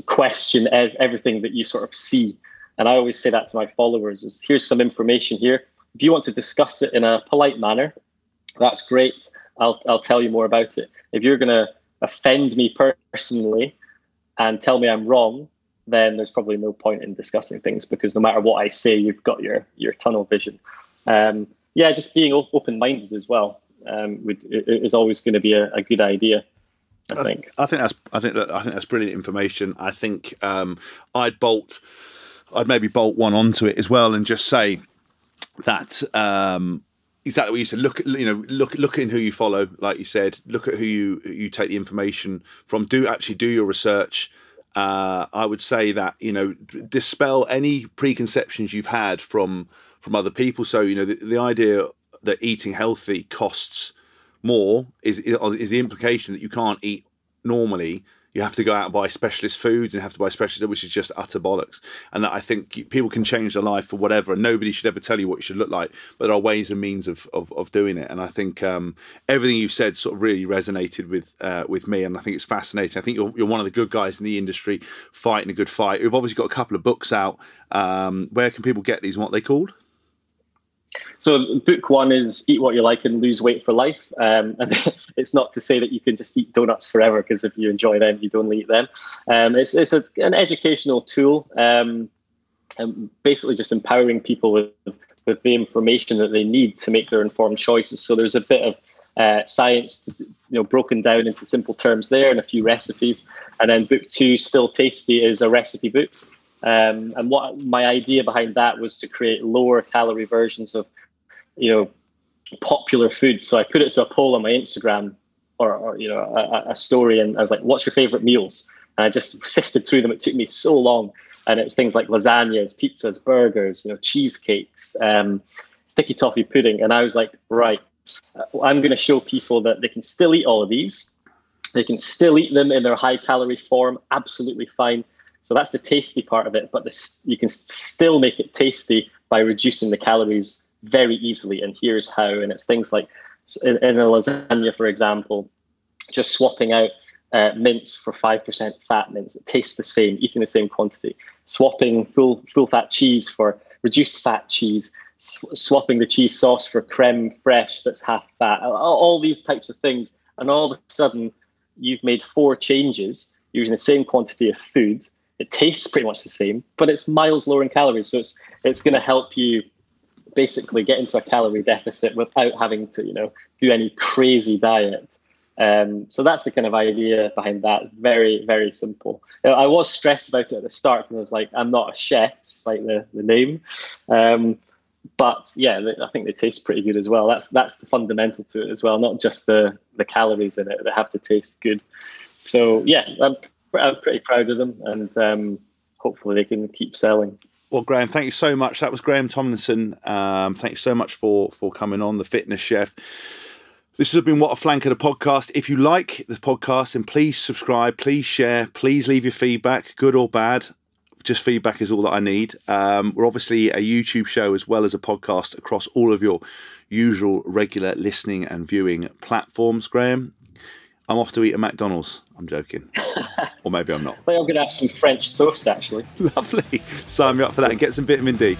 question ev- everything that you sort of see. And I always say that to my followers is, here's some information here. If you want to discuss it in a polite manner, that's great. I'll I'll tell you more about it. If you're going to offend me personally and tell me I'm wrong, then there's probably no point in discussing things, because no matter what I say, you've got your your tunnel vision. Um, yeah, just being open-minded as well um, would, is always going to be a, a good idea. I think. I think that's. I think that. I think that's brilliant information. I think um, I'd bolt. I'd maybe bolt one onto it as well, and just say that. Um, Exactly what you said. Look, you know, look, look in who you follow. Like you said, look at who you who you take the information from. Do actually do your research. Uh, I would say that, you know, dispel any preconceptions you've had from from other people. So, you know, the, the idea that eating healthy costs more is is the implication that you can't eat normally. You have to go out and buy specialist foods and have to buy specialist, which is just utter bollocks. And that I think people can change their life for whatever, and nobody should ever tell you what you should look like. But there are ways and means of of, of doing it. And I think um, everything you've said sort of really resonated with uh, with me. And I think it's fascinating. I think you're you're one of the good guys in the industry fighting a good fight. You've obviously got a couple of books out. Um, where can people get these and what are they called? So book one is Eat What You Like and Lose Weight for Life. Um, and it's not to say that you can just eat donuts forever, because if you enjoy them, you'd only eat them. Um, it's it's a, an educational tool, um, and basically just empowering people with, with the information that they need to make their informed choices. So there's a bit of uh, science, you know, broken down into simple terms there, and a few recipes. And then book two, Still Tasty, is a recipe book. Um, and what my idea behind that was to create lower calorie versions of, you know, popular foods. So I put it to a poll on my Instagram, or, or you know, a, a story, and I was like, "What's your favorite meals?" And I just sifted through them. It took me so long, and it was things like lasagnas, pizzas, burgers, you know, cheesecakes, um, sticky toffee pudding. And I was like, "Right, I'm going to show people that they can still eat all of these. They can still eat them in their high calorie form, absolutely fine." So that's the tasty part of it, but this, you can still make it tasty by reducing the calories very easily, and here's how. And it's things like, in, in a lasagna, for example, just swapping out uh, mince for five percent fat mince that tastes the same, eating the same quantity, swapping full full fat cheese for reduced fat cheese, sw- swapping the cheese sauce for creme fraiche that's half fat, all, all these types of things. And all of a sudden, you've made four changes using the same quantity of food. It tastes pretty much the same, but it's miles lower in calories. So it's it's going to help you basically get into a calorie deficit without having to, you know, do any crazy diet. Um, so that's the kind of idea behind that. Very, very simple. You know, I was stressed about it at the start, because I was like, I'm not a chef, despite the, the name. Um, but yeah, I think they taste pretty good as well. That's that's the fundamental to it as well, not just the, the calories in it. They have to taste good. So yeah, I'm, I'm pretty proud of them, and um, hopefully they can keep selling. Well, Graeme, thank you so much. That was Graeme Tomlinson. Um, thank you so much for for coming on, The Fitness Chef. This has been What A Flanker, the podcast. If you like the podcast, then please subscribe, please share, please leave your feedback, good or bad. Just feedback is all that I need. Um, we're obviously a YouTube show as well as a podcast across all of your usual regular listening and viewing platforms, Graeme. I'm off to eat at McDonald's. I'm joking. Or maybe I'm not. Well, I'm going to have some French toast, actually. Lovely. Sign me up for that and get some vitamin D.